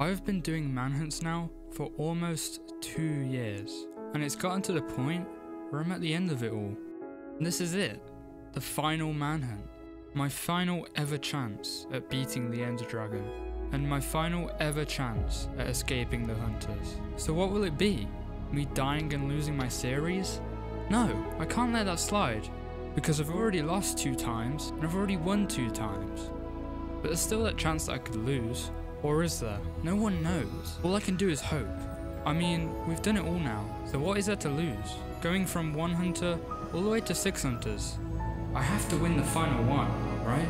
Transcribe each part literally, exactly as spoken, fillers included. I've been doing manhunts now for almost two years, and it's gotten to the point where I'm at the end of it all. And this is it, the final manhunt. My final ever chance at beating the Ender Dragon, and my final ever chance at escaping the Hunters. So what will it be? Me dying and losing my series? No, I can't let that slide, because I've already lost two times, and I've already won two times. But there's still that chance that I could lose, or is there? No one knows. All I can do is hope. I mean, we've done it all now, so what is there to lose? Going from one hunter all the way to six hunters. I have to win the final one, right?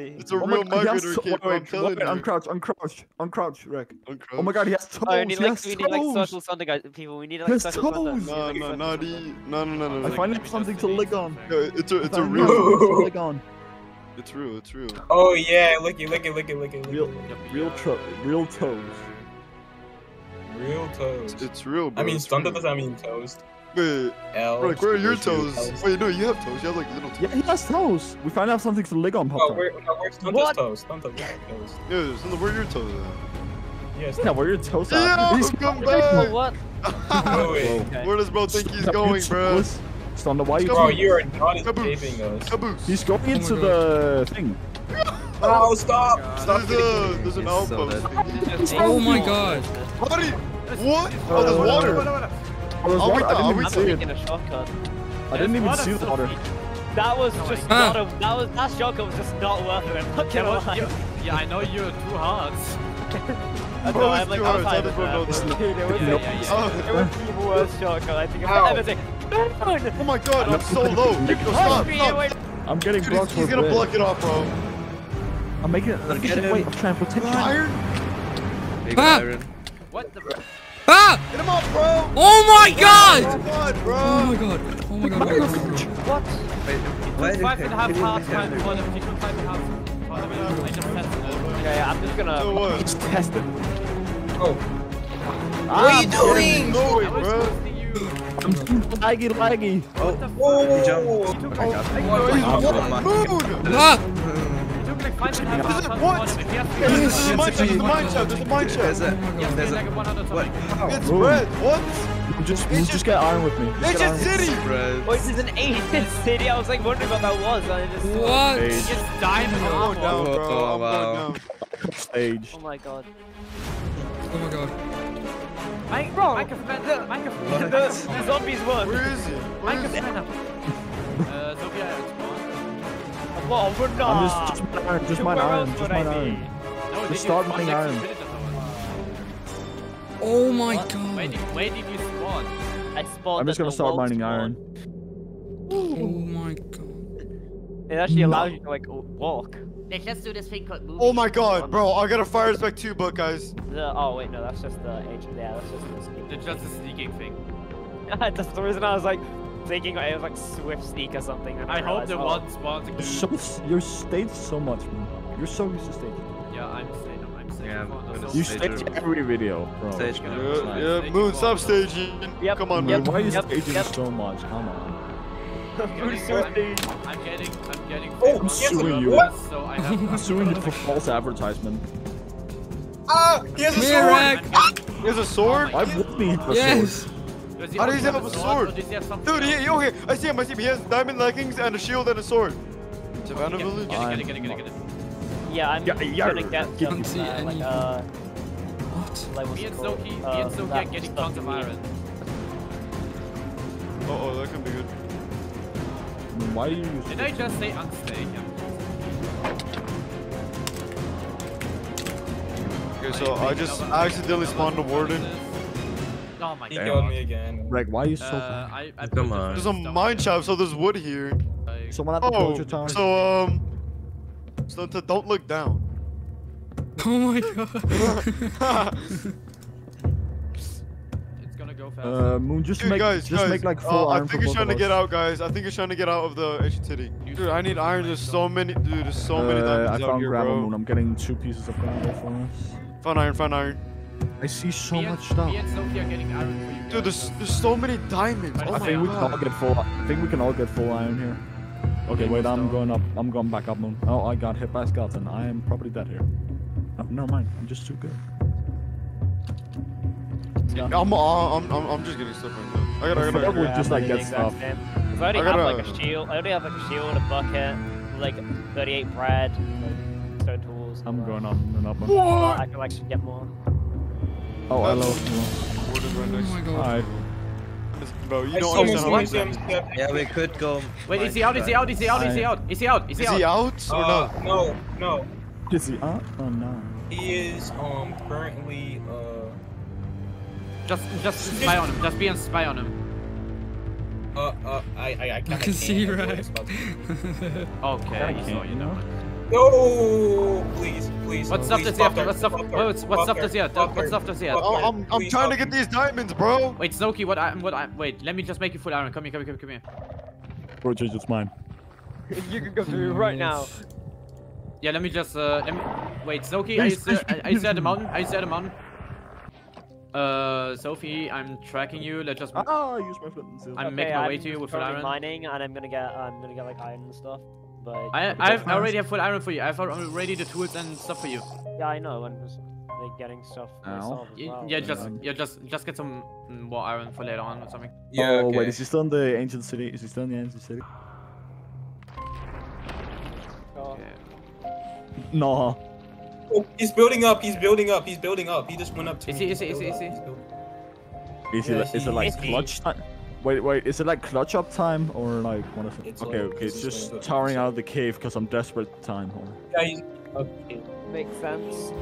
It's a oh real migrator kid, I'm telling wait, you. I'm crouched, I'm crouched, I'm crouched, Rek. Oh my god, he has toes, oh, need, he like, has we toes! We need like social thunder guys, people, we need like social thunder. No, no, no, the, no, no, no, no. I like, finally have something to lick on. No, it's a, it's a real... to lick on. It's real, it's real. Oh yeah, lick it, lick it, lick it, lick it. Real, real, real toes. Real toes. It's, it's real, bro. I mean, thunder does not mean toes. Wait, Rek, where are your toes? toes? Wait, no, you have toes. You have like little toes. Yeah, he has toes. We finally have something to lick on, Pop. Oh, where, no, where's Stunta's toes? Stunta's toes. Yeah, Stunta, where are your toes at? Yeah, Stunta, where are your toes at? Yeah, he's come back! What? No, wait, okay. Where does bro think he's going, bro? Stunta, why are you- Bro, you are not escaping us. Caboose. He's going into the thing. Oh, stop! Stop getting- There's an outpost. Oh my god. What? Oh, there's water. Oh, water. I didn't, even see, it. I didn't even see the water. That was just ah. not a. That was that shotgun was just not worth it. I'm fucking alive. Yeah, I know you're two hearts. I know I have like five of them. Dude, it was yeah, yeah, yeah. It was the worst shotgun I think I've ever seen. Oh my god, I'm so low. Stop, stop. I'm getting Dude, blocked. He's, he's gonna block it off, bro. I'm making it. I'm getting Wait, I'm trying to protect you. Iron. Big iron. What the? Ah! Get him up, bro! Oh my god! Oh my god! Oh my god! What? Wait, five and a half hearts times one of each one five and a half. I just tested it. Okay, I'm just gonna. So what? Just test it. Oh. What are you doing? I was supposed to you. I'm laggy, laggy. Oh. Whoa! Oh my god! Ah! What? What? There's a mine shaft, there's a mine shaft. There's a... There's a... What? It's red, what? Just, just get iron with me. Ancient City! Oh, this is an ancient city, I was like wondering what that was. I just... What? You just died in the armor. Oh, wow. Stage. Oh my god. Oh my god. Mike, bro! Mike, the... The zombies won. Where is it? Mike, the... Uh, Sophia. Well, we're not. I'm just, just iron, just mine iron, just mine iron. No, just start mining iron. Oh my what? god. Where did, where did you spawn? I spawned I'm just gonna start mining spawn. iron. Oh my god. It actually no. allows you to like walk. Let's just do this thing called movie. Oh my god, bro, I got a Fire Aspect too, but guys. The, oh wait, no, that's just the H. Yeah, that's just the sneaking It's just a sneaking thing. That's the reason I was like, thinking it was like Swift Sneak or something. I, I hope there wasn't spawns again. You're staged so much, bro. You're so used to staging. Yeah, I'm staged. I'm staged. Yeah, you stage every video, bro. Stage yeah, yeah, yeah, Moon, stop staging. Yep, Come on, yep, Moon. Why are you yep, staging yep. so much? Come on. I'm getting, I'm getting, I'm getting oh, I'm suing you. So I have I'm suing you for false advertisement. Ah, he has a sword. He has a sword? I would need a sword. Does he How does he have a sword? sword? He have Dude, he, he, okay, I see him, I see him. He has diamond leggings and a shield and a sword. Savannah Village? Get it, get it, get it, get it. Yeah, I'm yeah, yeah, gonna get I can't see uh, like, uh, What? Like, me and Snowkey, me uh, and Snowkey are getting tons of iron. Uh oh, that can be good. Why do you use Did I just say unstay? Yeah. Okay, so I, I just I accidentally spawned a warden. Oh my he god. He killed me again. Rek, why are you so uh, I, I Come on. There's a mine shaft, so there's wood here. Like, Someone at the oh, tower. So, um... So, so don't look down. Oh my god. It's gonna go fast. Uh, Moon, just Dude, make guys, just guys, make like four uh, iron. I think he's trying to get out, guys. I think he's trying to get out of the ancient city. Dude, I need iron. There's so many. Dude, there's so uh, many diamonds out here, bro. I found gravel, Moon. I'm getting two pieces of gravel for us. Found iron. Found iron. I see so me much stuff. Me and Sophie are getting iron for you guys. Dude, there's there's so many diamonds. Oh I my think God. we can all get full. I think we can all get full iron here. Okay, wait. I'm going up. I'm going back up, Moon. Oh, I got hit by a skeleton. I am probably dead here. Oh, never mind. I'm just too good. Yeah. I'm, I'm, I'm, I'm just getting stuff right now. I gotta, I gotta, I gotta just like get stuff. I've already I gotta, have like a shield. I already have like a shield, a bucket, like thirty-eight bread, like stone tools. I'm going up and up. And what? I can like get more. Oh, hello. Oh, oh, alright. Bro, you don't understand how much. Yeah, we could go. Wait, is he out? Is he out? Is he out? Is he out? Is he out? Is he out? Is he out? Uh, or no? No, no. Is he out? Oh no. He is um currently uh. Just, just spy on him. Just be and spy on him. Uh, uh, I, I, I can't. I can see, I right? Okay, I saw you now. No, please, please. What stuff does he have? What stuff? What stuff does he have? What stuff does he have? I'm, I'm trying to get these diamonds, bro. Wait, Snowkey, what? I, what? I, wait, let me just make you full iron. Come here, come here, come here. Bro, just it's mine. You can go through right now. Yeah, let me just. Uh, let me. Wait, Snowkey, are you still at the mountain? Are you still at the mountain? Uh, Sophie, I'm tracking you. Let's just. Oh, I use my flint and silver. I'm okay, making my I'm way to you with full iron. Mining, and I'm gonna get, I'm gonna get like iron and stuff. But I, I have, already have full iron for you. I have already the tools and stuff for you. Yeah, I know. I'm just like getting stuff for myself as well. Yeah, just, yeah, just, just get some more iron for later on or something. Yeah. Oh okay. Wait, is he still in the ancient city? Is he still in the ancient city? Oh. Yeah. No. Oh, he's building up, he's building up, he's building up. He just went up to is me. He, is he, is he, is he? Is, yeah, it, is he, it like is clutch time? Wait, wait, is it like clutch up time or like one of the... Okay, like, okay, it's just like towering out of the cave because I'm desperate time. Hold on. Yeah, he's... Okay. Makes sense.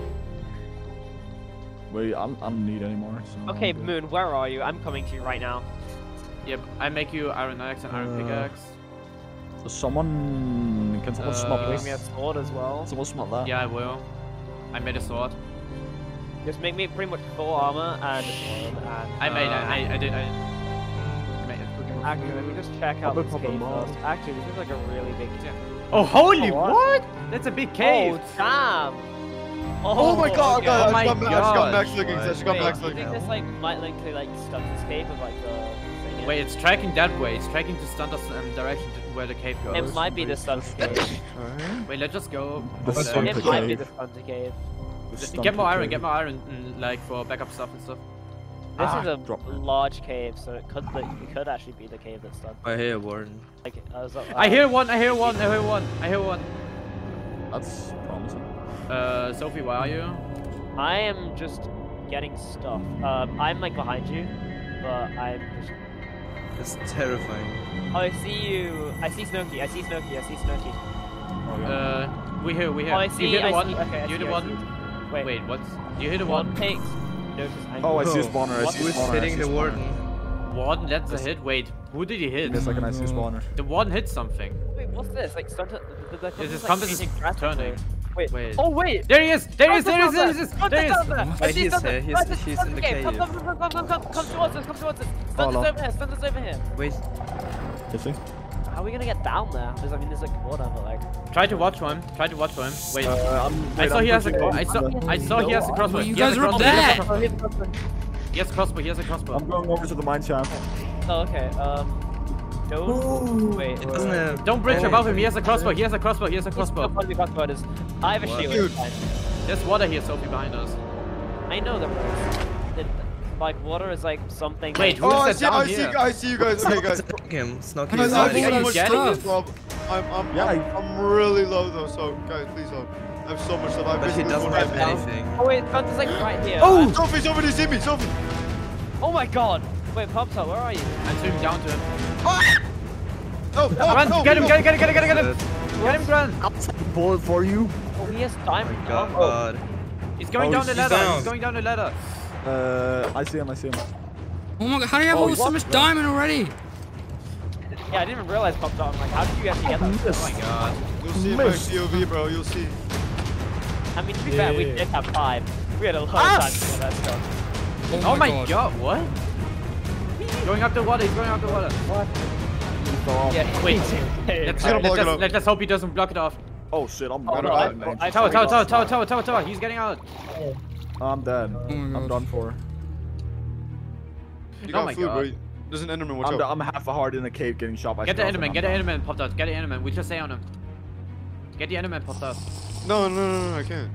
Wait, I'm, I don't need anymore. So okay, Moon, where are you? I'm coming to you right now. Yep, I make you iron axe and iron uh, pickaxe. Someone... Can someone uh, smelt this? Make me a sword as well. Someone smelt that? Yeah, I will. I made a sword. Just make me pretty much full armor and. and I made. Uh, I, I did. I, I made it. Actually, let me just check out this cave first. Actually, this is like a really big cave. Oh holy oh, what? what? That's a big cave. Oh damn. Oh, oh my god, okay. god. Oh my god. I just got max looking. I just got max looking. I think this like might like to like stunt this cave with like the. Thing Wait, it's tracking that way. It's tracking to stunt us in the direction where the cave goes. It might be the stunt cave. Wait, let's just go. The the it might be the stunt cave. The get more iron, cave. get more iron, and, like for backup stuff and stuff. This ah, is a large cave, so it could like, it could actually be the cave that's done. I hear Warden. Like, I, was up, uh, I hear one. I hear one. I hear one. I hear one. That's promising. Uh, Sophie, where are you? I am just getting stuff. Um, I'm like behind you, but I'm just. It's terrifying. Oh, I see you. I see Snowkey. I see Snowkey. I see Snowkey. Oh, yeah. Uh, we here. We here. Oh, I see. You hear the I one. See, okay, you the one. Wait, Wait what? Do you hit a one? Takes oh, I see spawner. I see spawner. Who's hitting the warden? Warden, that's a hit. Wait, who did he hit? It's like an I see spawner. The warden hit something. Wait, what's this? Like, start to. Is his compass is turning? Wait. Wait. Oh wait! There he is! There he is! There he is! There he is! I see something! He's in the cave. Come, come, come, come, come, come, come towards us! Come towards us! Stunta's over here! Stunta's over here! Wait. Is he? How are we gonna get down there? Because I mean, there's like water, but like. Try to watch for him. Try to watch for him. Wait. Uh, wait I saw I'm he has a. I saw. I saw no, he has a crossbow. You guys were dead. He has a crossbow. He has a crossbow. I'm going over to the mineshaft. Oh okay. Um. Don't. Ooh, wait. It doesn't have... Don't bridge oh, above him. He has a crossbow. He has a crossbow. He has a crossbow. I have a shield. Dude. There's water here, Sophie, behind us. I know the place. Like water is like something. Wait, who oh, is that I down see, here? I see you guys. Okay, guys. Snuck him. Snuck him. Guys, I have so much stuff. I'm, I'm, yeah, I'm, I... I'm really low though. So guys, please help. I have so much stuff. I but he doesn't have anything. Now. Oh wait, Pups is like right here. Oh, Sophie, somebody see me, Sophie. Oh my God. Wait, Pups, where are you? I'm zooming down to him. Oh! Oh, oh, run! Oh, get him! Get him! Get him! Get him! Get him! Get him! Get him! Run! I'll take the ball for you. Oh, he has time. Oh my God. He's going down the ladder. He's going down the ladder. Uh, I see him, I see him. Oh my god, how do you have oh, all so much diamond already? Yeah, I didn't even realize popped on. Like, how did you actually get that? Oh my god. You'll see my C O V, bro, you'll see. I mean, to be yeah. fair, we did have five. We had a lot ah. of time for that stuff. Oh, oh my god. god, what? Going up the water, he's going up the water. What? Yeah, wait. Let's, gonna block let's, it let's, let's hope he doesn't block it off. Oh shit, I'm oh, no, I, man. I, tower, tower, tower, tower, tower, tower, tower, he's getting out. Oh. I'm dead. Oh, I'm done for. You got oh my food, God. Bro. There's an Enderman, watch I'm, out. I'm half a heart in a cave getting shot by Get the Enderman, get the Enderman popped out, get the Enderman, we just stay on him. Get the Enderman popped out. No, no, no, no, I can't.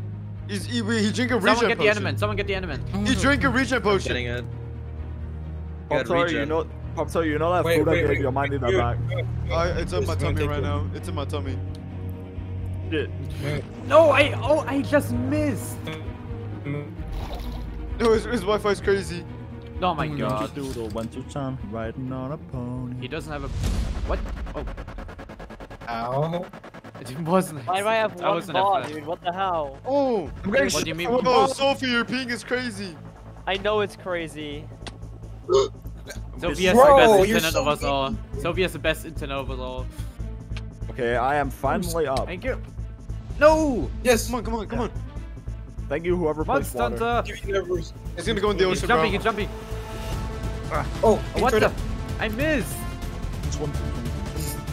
He's, he, he drank a regen potion. Someone get the Enderman, someone get the Enderman. He drank a regen potion. I'm getting it. Poptar, you know, Poptar, you know that wait, food wait, I gave you, I might need that back. Uh, it's in my tummy right now, it's in my tummy. Shit. No, I, oh, I just missed. No, his, his Wi-Fi is crazy. Oh my God! Doodle, one two time, riding on a pony. He doesn't have a. What? Oh. Ow! It wasn't. Why do I have one ball, dude? What the hell? Oh! I'm getting shot. Oh no, Sophie, your ping is crazy. I know it's crazy. Sophie has Bro, the best internet so of us all. Sophie has the best internet of us all. Okay, I am finally up. Thank you. No! Yes. Come on! Come on! Come yeah. on! Thank you, whoever plays water. It's gonna go in the ocean, bro. He's jumping, he's jumping. Ah. Oh, what the? I missed. It's one, two,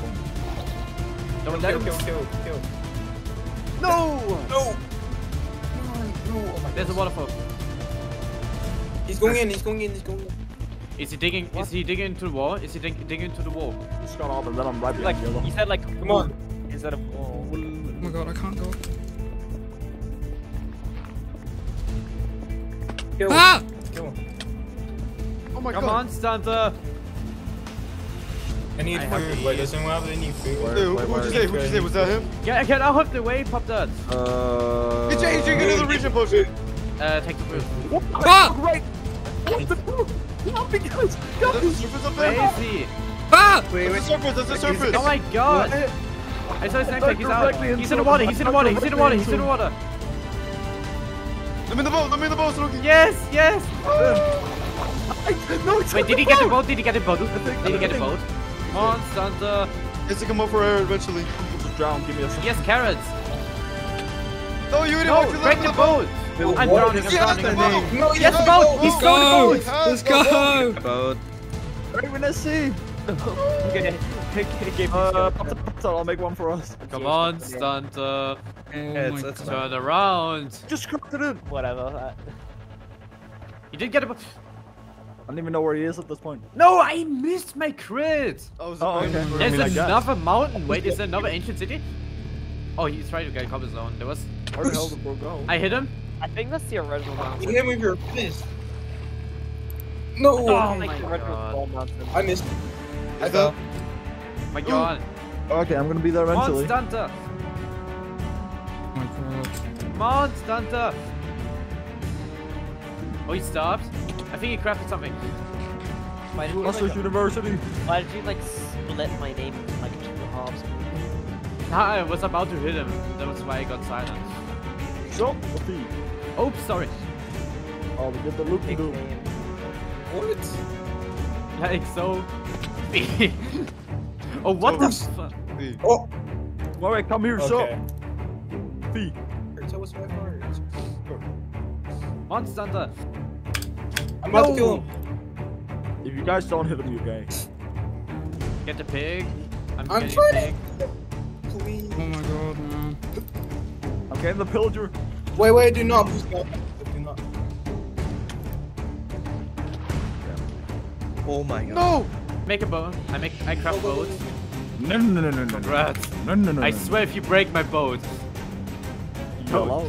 one. Don't let him kill, kill, kill. No! No! No! Oh my There's a waterfall. He's going in, he's going in, he's going in. Is he digging, what? is he digging into the wall? Is he dig digging into the wall? He's got all the red on right behind like, Yellow. He said like, come on. Is that a wall? Oh my God, I can't go. Kill. Ah! Kill him. Oh my Come God. on, Stunta! I need food. Wait, does anyone have any food? What'd you say? What'd you say? Was that him? Yeah, I can. I'll help the way. Pop that. Uh. He's drinking another region potion. Uh, take the food. What the fuck? Right. What the fuck? What the fuck? Crazy. Ah! There's a surface. There's a surface. Oh my God! I saw his name tag. He's out. He's in the water. He's in the water. He's in the water. He's in the water. I'm in the boat, I'm in the boat, Snooky! Yes, yes! Oh. I, no, it's Wait, did he boat. get the boat? Did he get the boat? Did he get the boat? Come on, Santa! Yes, I come up for air eventually. I'll just drown, give me a second. Yes, carrots! No, you didn't want to break the boat! boat. I'm what? drowning, I'm yes, drowning. Yes, the boat! No, yes, the boat! boat. He's going the boat! Let's go! Boat. Alright, we're gonna see! Okay, okay, uh, I'll make one for us. Come on, Stunta. Oh let's turn around. Just cracked it in. Whatever. You did get a. I don't even know where he is at this point. No, I missed my crit. Oh, oh okay. There's I mean, another mountain. Wait, is there another ancient city? Oh, he's trying to get a cobblestone. There was. Where the hell did bro go? I hit him. I think that's the original mountain. You hit him with your fist. No. Oh, oh my God. I missed. I thought. Oh my God. Ooh. Okay, I'm gonna be there eventually. Monstanta! Oh my God. Monstanta! Oh, he stopped? I think he crafted something. Why did you, also like, University! Why did you like split my name into like two halves? Nah, I was about to hit him. That was why I got silent. So? Oops, sorry. Oh, we get the loop and do. What? Like so. Oh, what the fuck? Oh! Warwick, come here, so! Fee! Tell us my fire. Monster Hunter! I'm about to kill him! If you guys don't hit him, you guys. Get the pig. I'm, I'm trying to. Please. Oh my God, man. I'm getting the pillager. Wait, wait, do not. Please go. Do not. Oh my God. No! Make a boat. I make. I craft boats. No, no, no, no, no. Congrats. No, no, no. I swear, if you break my boat. Hello.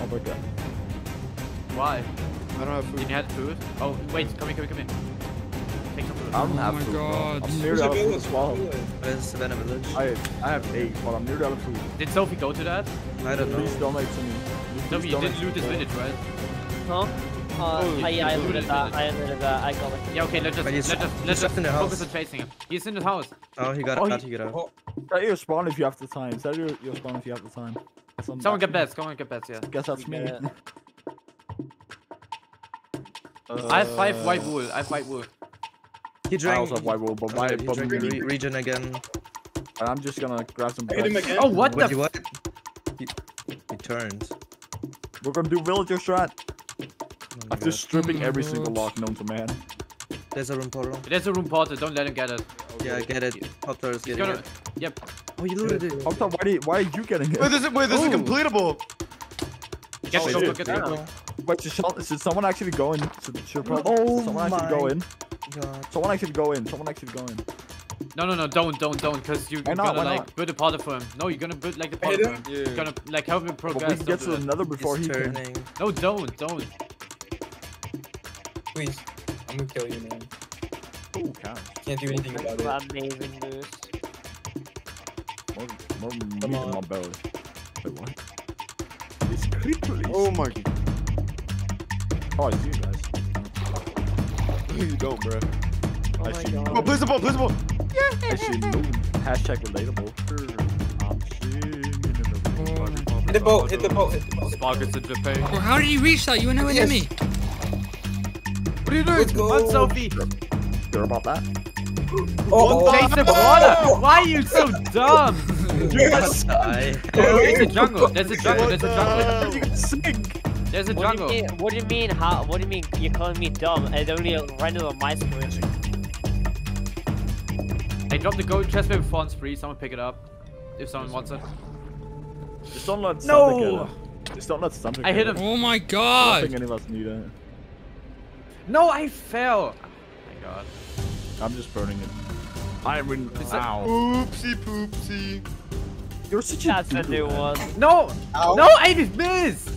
I'll break that. Why? I don't have food. Did you have food? Oh, wait. Come in, come in, come in. Take some food. I don't have food. Oh my God. I'm near out of food as well. There's Savannah Village. I I have eight, but I'm near out of food. Did Sophie go to that? I don't know. Please donate to me. Sophie, you didn't loot this village, right? Huh? Uh, oh, I, I looted that, I looted that, I got it. Yeah, okay, let's just, let's just, let's just focus on chasing him. He's in his house. Oh, he got oh, out, he, he got out. Is that your spawn if you have the time? Is that your, your spawn if you have the time? Some Someone get bets, someone get bets, yeah. Guess that's me. Yeah. uh, I have five white wool, I have white wool. He drank. I also have white wool, but my... Uh, but he drank regen again. I'm just gonna grab some bread. Hit him again. Oh, what Wait, the what? He, he turned. We're gonna do villager strat. I'm just stripping every single lock known to man. There's a room portal. There's a room portal, don't let him get it. Yeah, I get it. Poptar is getting gonna... it. Yep. Oh, you looted it. Poptar, why, you... why are you getting it? Wait, this is, wait, this oh. is completable. Get oh, it, get yeah. it. Wait, should, should someone actually go in? Should, should probably, oh should someone my actually go in? God. Someone actually go in, someone actually go in. No, no, no, don't, don't, don't, because you're not, gonna, like, not? build a portal for him. No, you're gonna build, like, the portal for him. Yeah. You're gonna, like, help him progress. But we can get to another before he turning. can. No, don't, don't. Please, I'm gonna kill you, man. Ooh, God. Can't do anything about it. I'm amazing, dude. More, more meat in my belly. Wait, what? It's crippling. Oh, my. Oh, you guys. Please don't, bro. Oh, I my God. Oh, please, please, please, please. Actually, no. Hashtag relatable. I'm singing in the Hit the boat, hit the boat, hit the boat. Sparkets in the pain. Well, how did you reach that? You were nowhere near me. What are you doing? Come on, Sophie. Sure about that? Oh, take the water! Why are you so dumb? You're gonna die. There's a jungle, there's a jungle, there's a jungle. You're gonna sink. There's a jungle. What do you mean, how? What do you mean you're calling me dumb? It's only a random mice community. I dropped the gold chest plate before on spree, someone pick it up. If someone wants it. Just don't let something no. get it. Just don't let something I hit him. It. Oh my god! I don't think any of us need it. No, I fell! Oh my god. I'm just burning it. I win. Ow. Oopsie poopsie. You're such a That's a new one. No! Ow. No, I just missed!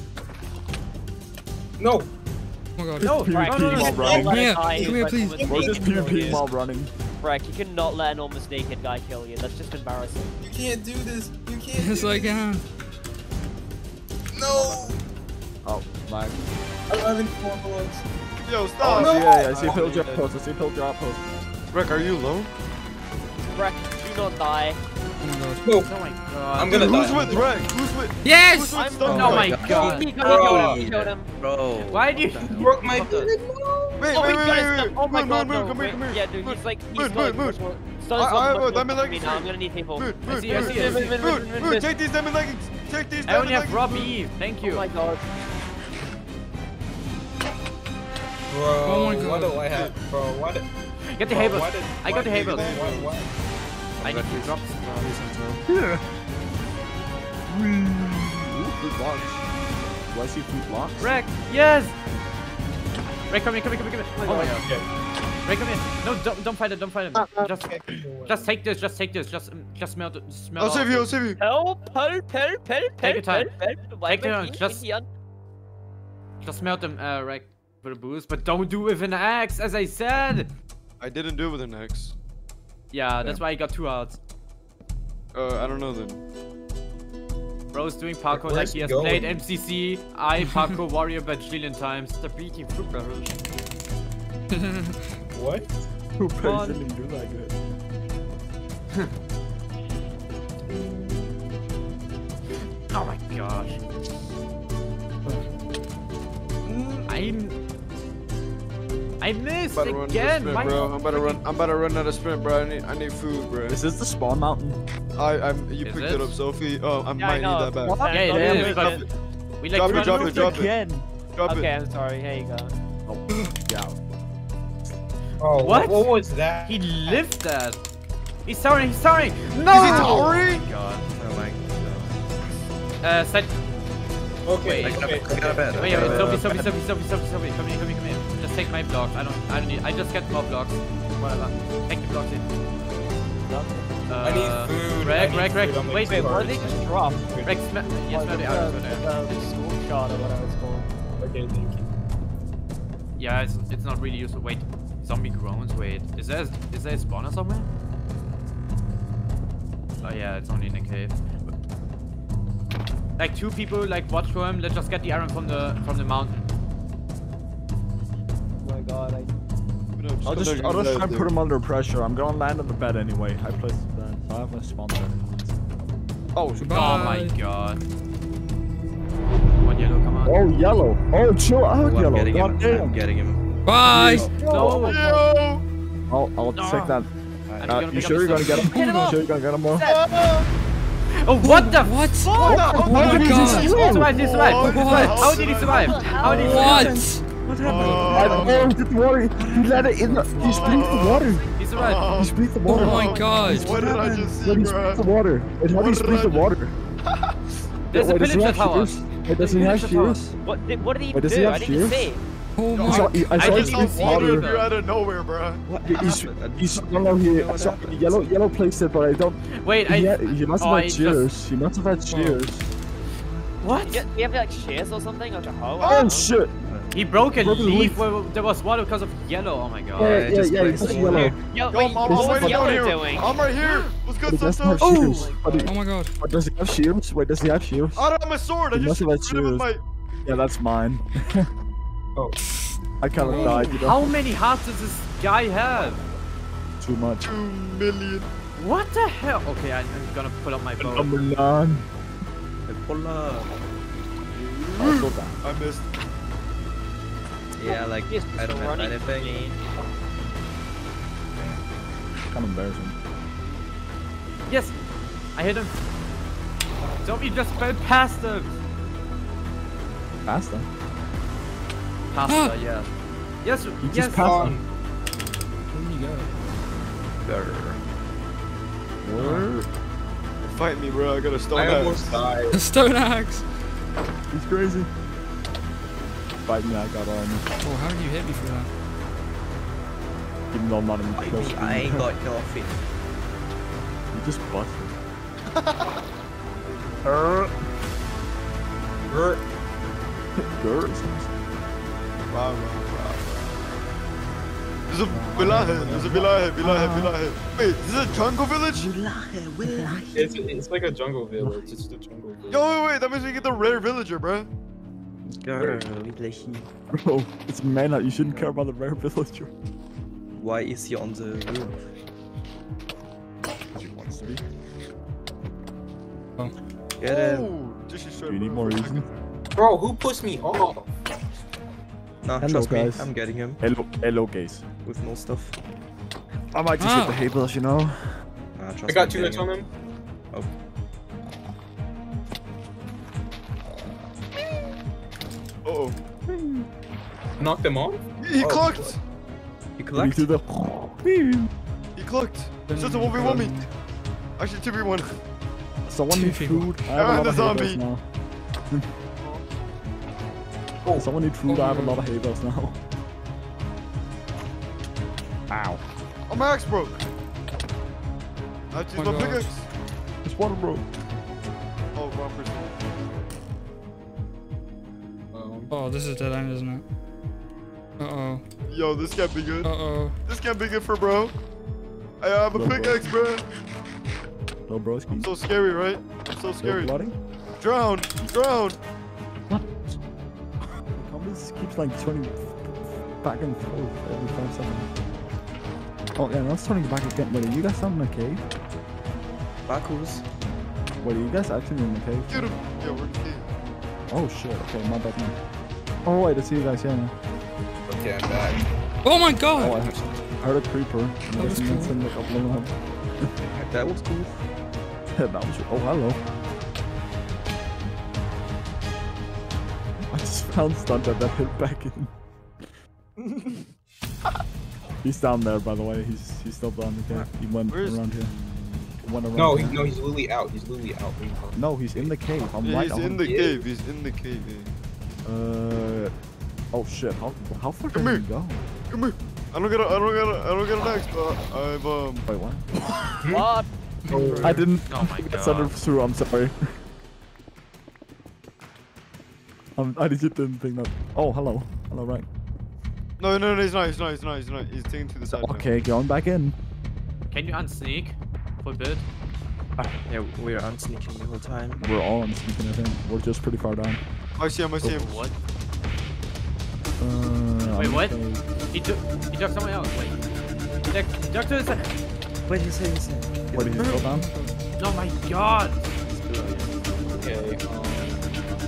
No! Oh my god. No, Frank. No, no, no, no. Come here, come here, please. We're just PvP while running. Wreck, you cannot let an almost naked guy kill you. That's just embarrassing. You can't do this. You can't. Yes, do I can. This. No. Oh my. I'm having four bullets. Yo, stop. Oh, no. Yeah, yeah. I see a pill drop post. I see a pill drop post. Wreck, are you alone? Wreck, do not die. Oh, no. No. Oh my god. I'm gonna Dude, die. Who's with Wreck? Who's with? Yes. Who's with oh my god. god. He killed him. He killed him. Bro. Why did you broke my? Wait, oh wait, wait, wait, wait, oh my move, god, move, no. Come wait, here, come here. Yeah, dude, he's like, he's move, like, move, move. I have a diamond leggings. I'm gonna need people. Move, move, move, move, take these diamond leggings. Take these diamond leggings. I only have raw beef, thank you. Oh my god. Bro, oh my god. What do I have, bro? What? Get the Havel. I got the Havel. I need to drop some. Yeah. Ooh, food blocks. Do I see food blocks? Wreck, yes! Ray, come here, come here, come here, come here. Oh my god. Okay. Ray, come here. No, don't, don't fight him, don't fight him. Just, just take this, just take this, just, just smell it, smell I'll save you, I'll save you. Help, help, help, help, Take your time. Take your time, just, just smelt him, uh, Ray, for a boost. But don't do it with an axe, as I said. I didn't do it with an axe. Yeah, that's yeah. why I got two outs. Uh, I don't know then. Bro's doing parkour Where's like he has going? played M C C. I parkour warrior by trillion times. The beating fruit barrel. What? Who personally do like it? Oh my gosh. I'm. I missed I'm about again. To run to sprint, bro. I'm about to run. I'm about to run out of sprint, bro. I need. I need food, bro. Is this the spawn mountain? I. I'm. You is picked it? it up, Sophie. Oh, I yeah, might I know. need that back. What? Yeah, it yeah, is. Drop it. We like drop, drop it. Drop again. it. Drop okay, it. Okay, I'm sorry. Here you go. Oh. Yeah. Oh. What? What was that? He lived that. He's sorry. He's sorry. No. Is he sorry? Oh my god. Oh my god. Uh, set. Okay. Wait. Okay. Wait. Okay. Wait. Sophie. Sophie. Sophie. Sophie. Sophie. Sophie. Come here. Come here. Come here. Take my blocks. I don't. I don't need. I just get more blocks. Whatever. Take the blocks in. Uh, I need food. Reg, Reg, Reg. Wait, wait. What did they just drop? Reg, sma yes, maybe I was gonna. The school shot or whatever it's called. Okay, thank you. Yeah, it's it's not really useful. Wait, zombie groans. Wait, is there is there a spawner somewhere? Oh yeah, it's only in a cave. Like two people like watch for him. Let's just get the iron from the from the mountain. God, I... just I'll just, I'll just try and put him under pressure. I'm gonna land on the bed anyway. I placed the bed. I have a sponsor. Oh, Goodbye. oh my god. One yellow, come on. Oh, yellow. Oh, chill out, oh, yellow. I'm getting, I'm getting him. Bye. No. no. no. I'll, I'll no. check that. Right. Uh, you sure you're gonna get him? You sure you're gonna get him more? Oh, what the? What? Oh, oh, oh my god. He survived. He survived. How did he survive? How did he survive? What? What happened? Oh, I don't know, don't worry. He let it in the, he split the water. He's right. He split the water. Oh my god. What, what did happened? I just see, he split the water. And how do you split the water? There's yeah, a villager tower. It doesn't have shields. What did, what did he wait, do? I didn't see. Oh my god. I saw I saw water out of nowhere, bro. He's yellow here. I saw yellow, yellow placed it, but I don't. Wait, he I. He must have had cheers. He must have had cheers. What? Do you have like shares or something? Or oh shit! He broke a broke leaf where there was water because of yellow. Oh my god. Yeah, yeah, yeah, yeah, yeah yellow. Yo, wait, Mama, what is yellow here? Doing? I'm right here. Let's go, Santa. Oh, oh my god. Wait, does he have shields? Wait, does he have shields? I don't have my sword. I he just got rid of my. Yeah, that's mine. Oh. I kind of died. You know? How many hearts does this guy have? Too much. Two million. What the hell? Okay, I, I'm gonna pull up my bow. I missed. Yeah, like, I don't have anything. Kind of embarrassing. Yes! I hit him! Don't you just fell past him! Past him? Pasta, yeah. Yes, you yes! Just passed him. Where did you go? There. Where? Fight me, bro. I got a stone axe. I almost died. A stone axe! He's crazy. Fight me, I got armor. Oh, how did you hit me for that? Even though I'm not in the fight me, I ain't got nothing. You just busted. Err. Err. Err. Wow, wow, wow. There's a villa here, there's a villa here, villa here, villa here. Wait, is this a jungle village? It's, it's like a jungle village, it's just a jungle village. Yo, wait, wait, that means we get the rare villager, bro. Girl, bro, it's Manhunt, you shouldn't care about the rare villager. Why is he on the roof? Because he wants to be. Oh. Get it. Oh, do you need more reason? Bro, who pushed me off? Nah, hello, trust guys. Me, I'm getting him. Hello, hello guys. With no stuff. I might just ah. hit the hay bales, you know. Nah, I got two hits on him. Oh. Uh oh. Knocked him off? He, he oh. clocked! He clocked? He, the... he clocked! It's just a one v one me! Actually, two v one. Someone needs food. I am the zombie! Oh. Someone need food, oh, I have a lot of hay bales now. Ow. Oh, my axe broke! I have to use my pickaxe! This water broke. Oh, wrong person. Um, oh, this is dead end, isn't it? Uh-oh. Yo, this can't be good. Uh-oh. This can't be good for bro. I have a pickaxe, bro. No, bro. I'm so scary, right? I'm so scary. Drown! Drown! This keeps like turning back and forth every time something. Oh yeah, now it's turning back again. Wait, are you guys still in the cave? Backwards. Wait, are you guys actually in the cave? Get him. Yeah, we're in the cave. Oh shit, okay, my bad now. Oh wait, I see you guys here now. Okay, I'm back. Oh my god! Oh, I heard a creeper. That was cool. That was cool. That was cool. Oh, hello. I just found Stunta that hit back in. He's down there, by the way. He's he's still down there. He went Where's... around here. He went around no, he, no, he's literally out. He's literally out. No, he's in the cave. I'm yeah, right. He's in the cave. He's in the cave. Uh. Oh shit! How how far can we go? Come here. I don't get a I don't get a I don't get an axe, but I've um. Wait, what? What? Oh, I didn't. Oh my god. Stunta through. I'm sorry. Um, I just didn't think that. Oh, hello. Hello, right. No, no, no, he's not. He's not. He's not. He's not. He's taking to the side. Okay, now. Going back in. Can you unsneak for a bit? Ah, yeah, we're unsneaking the whole time. We're all unsneaking, I think. We're just pretty far down. I see him. I see him. What? Uh, Wait, what? Gonna... He took. He took someone else. Wait. He took, he took to the side. Wait, he's saying. What did he go down? Oh my god. Okay. Um...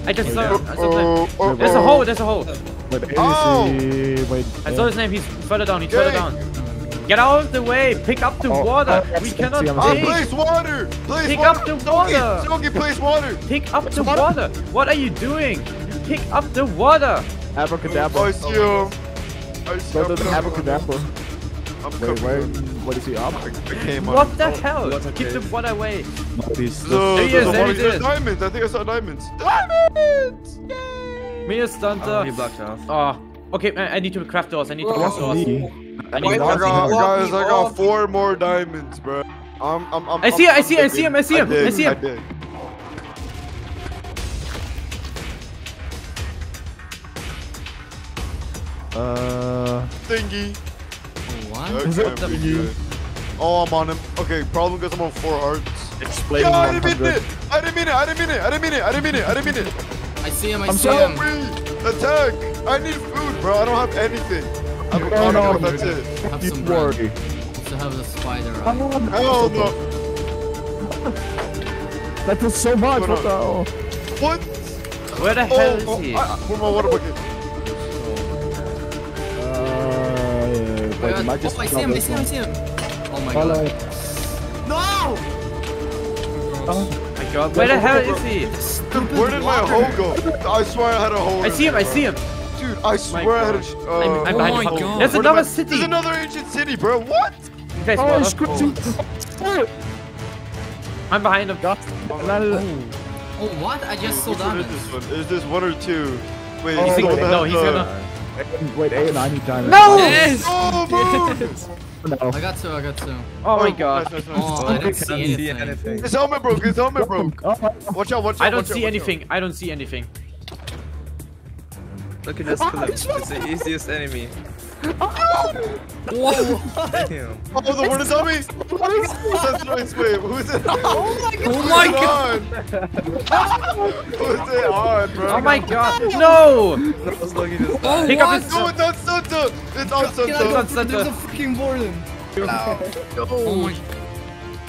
I just saw him. Oh, oh, oh, there's a hole, there's a hole. Wait, oh. Wait, I saw his name, he's further down, he's Yay. further down. Get out of the way, pick up the oh, water. Oh, we cannot take. Oh, place water! Place pick water. up the water! Smoky, place water! Pick up the water! What are you doing? You pick up the water! Abracadabra. I see him. I see him. Abracadabra. Wait, wait, what is he up? I, I came what on. the oh, hell? Okay. Give the water away. Please. No, no, yes, there it is. Diamonds. I think I saw diamonds. Diamonds! Yay! Me is Stunta. Oh, he blocked off. Oh. Okay, I, I need to craft doors. I need to craft doors. I need to craft doors. Guys, I got four more diamonds, bro. I'm, I'm, I'm, I see him, I see him, I see him, I see him, I see him. Uh. Thingy. What? Okay, what the oh, I'm on him. Okay, problem because I'm on four hearts. Explain. Yeah, I didn't mean it. I didn't mean it. I didn't mean it. I didn't mean it. I didn't mean it. I didn't mean it. I see him. I I'm see him. Attack! I need food, bro. I don't have anything. I'm no, no, no, that's it. Have some bread. Also have the spider. Eye. Hell no. That was so much. What? What? what? Where the hell oh, is he? I, where my water bucket? Wait, oh, just I see him, I see him, I see him. Oh my Follow. god. No! Oh my god, where the hell is he? Where did water. my hole go? I swear I had a hole. I see him, I see him. Dude, I swear my I had a. Uh, I'm, I'm behind oh my god. There's another city. There's another ancient city, bro. What? Okay, oh, I screwed I'm behind him. Oh, oh, what? I just saw that. Is this one or two? Wait, oh, he's gonna. No, he's gonna. Wait, A and I need diamonds. No! Yes! Oh, yes! No. I got two, I got two. Oh my god. Oh, oh, I don't see anything. anything. His helmet broke, his helmet broke. Watch out, watch out. I don't see out, anything, out. I don't see anything. Look at this clip. It's the easiest enemy. Oh! What? Damn. Oh, the word is on me! What is this? Who is it? Oh my god! Who is it on, bro? Oh my god! No! I was looking at this guy. Pick up his. No, it's on Santa! It's on Santa! There's a fucking warden! Oh my god.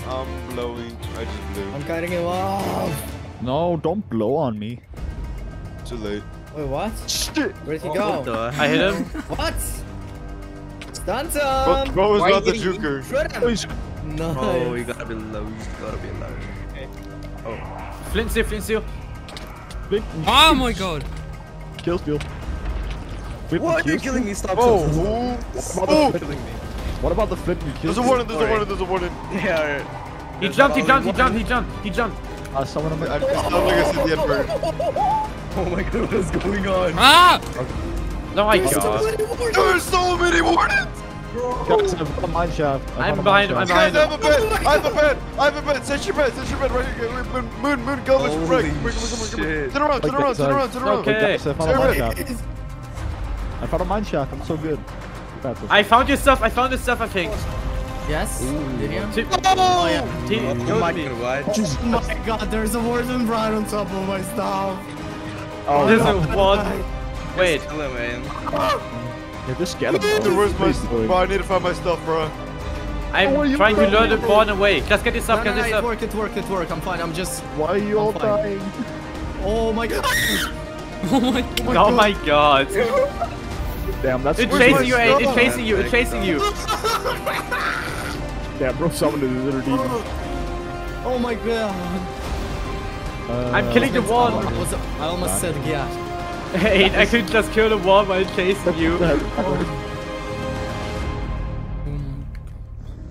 I'm blowing. I just blew. I'm cutting him off! No, don't blow on me. Too late. Wait, what? Where did he oh, go? I hit him. What? Stunta! Bro is not the juker. No. Oh, you gotta be low. You gotta be low. Okay. Oh. Flint seal, flint seal. Oh my god. Kill steal. What? You're killing me. Stop. Oh. What about the flint? What about the flint? There's a warden. There's a warden. There's a warden. Yeah. He jumped. He jumped. He jumped. He jumped. He jumped. Ah, someone on my. I just don't think I see the Oh my god, what is going on? Ah! Okay. No, I There's god. So there are so many wardens! Guys, I've got a mineshaft. I'm behind him, I'm behind him. Guys, I have a bed! I have a bed! I have a bed! Set your bed! Set your bed! Right here! Moon, moon, go! Let's break! Turn around, turn around, turn around, turn around! Okay, I found a mineshaft. I found a mineshaft, I'm so good. I found your stuff, I found your stuff, I think. Yes? Did you? Oh yeah. Oh my god, oh my god, there's a warden right on top of my stuff. Oh, there's no. a one. Wait. Hello, man. Yeah, this skeleton. Where's my stuff? Bro, I need to find my stuff, bro. I'm oh, trying to learn to born away. Just get this up, no, no, get this up. No, no, it worked, it worked, it worked. I'm fine, I'm just... Why are you I'm all fine. dying? Oh my god. Oh my god. Oh my god. Damn, that's... It's chasing you, Aiden. It's chasing you, it's chasing you. Damn, bro, someone is literally... Oh my god. Uh, I'm killing the wall! I almost said yeah. Hey, I could just kill the wall while chasing you. Oh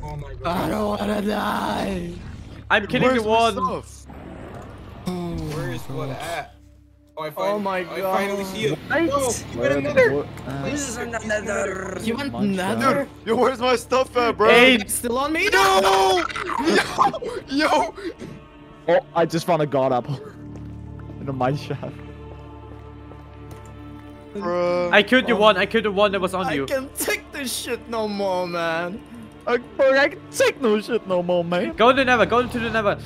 my god. I don't wanna die! I'm killing Where's the wall! Where is what at? Oh, I find, oh my god. I finally see it. What? You went another! This is another! You went another? Yo, where's my stuff at, bro? Hey, it's still on me? No! Yo! Yo! Oh, I just found a god apple in a mineshaft. Bruh. I killed the one, I killed the one that was on I you. I can't take this shit no more, man. I, bro, I can't take no shit no more, man. Go to the Nether, go to the Nether.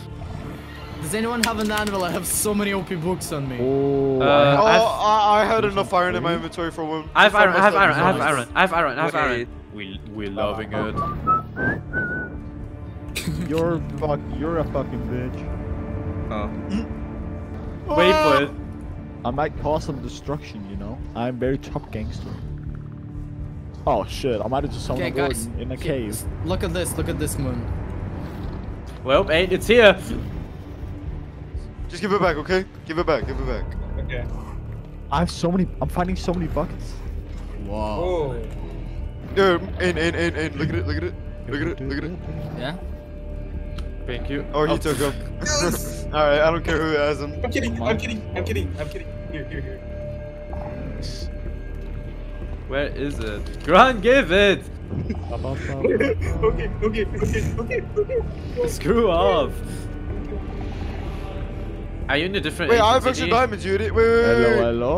Does anyone have an anvil? I have so many O P books on me. Oh, uh, oh I, I had enough iron in my inventory for one. I have iron, I have iron, I have iron, I have iron, I have iron. We, we're loving it. You're, fuck, you're a fucking bitch. Oh. Wait for it. I might cause some destruction, you know? I'm very top gangster. Oh shit, I might have just summoned okay, a in a cave. Look at this, look at this moon. Well, hey, it's here. Just give it back, okay? Give it back, give it back. Okay. I have so many. I'm finding so many buckets. Wow. Yeah, and and and and look at it, look at it, look at it, look at it. Yeah. Thank you. Oh, he oh. took him. Yes. All right, I don't care who has him. I'm kidding. I'm kidding. I'm kidding. I'm kidding. Here, here, here. Where is it? Grant, give it. okay, okay, okay, okay, okay. Screw off. Are you in a different? Wait, I have extra diamonds, Yuri. Wait, wait, wait. Hello,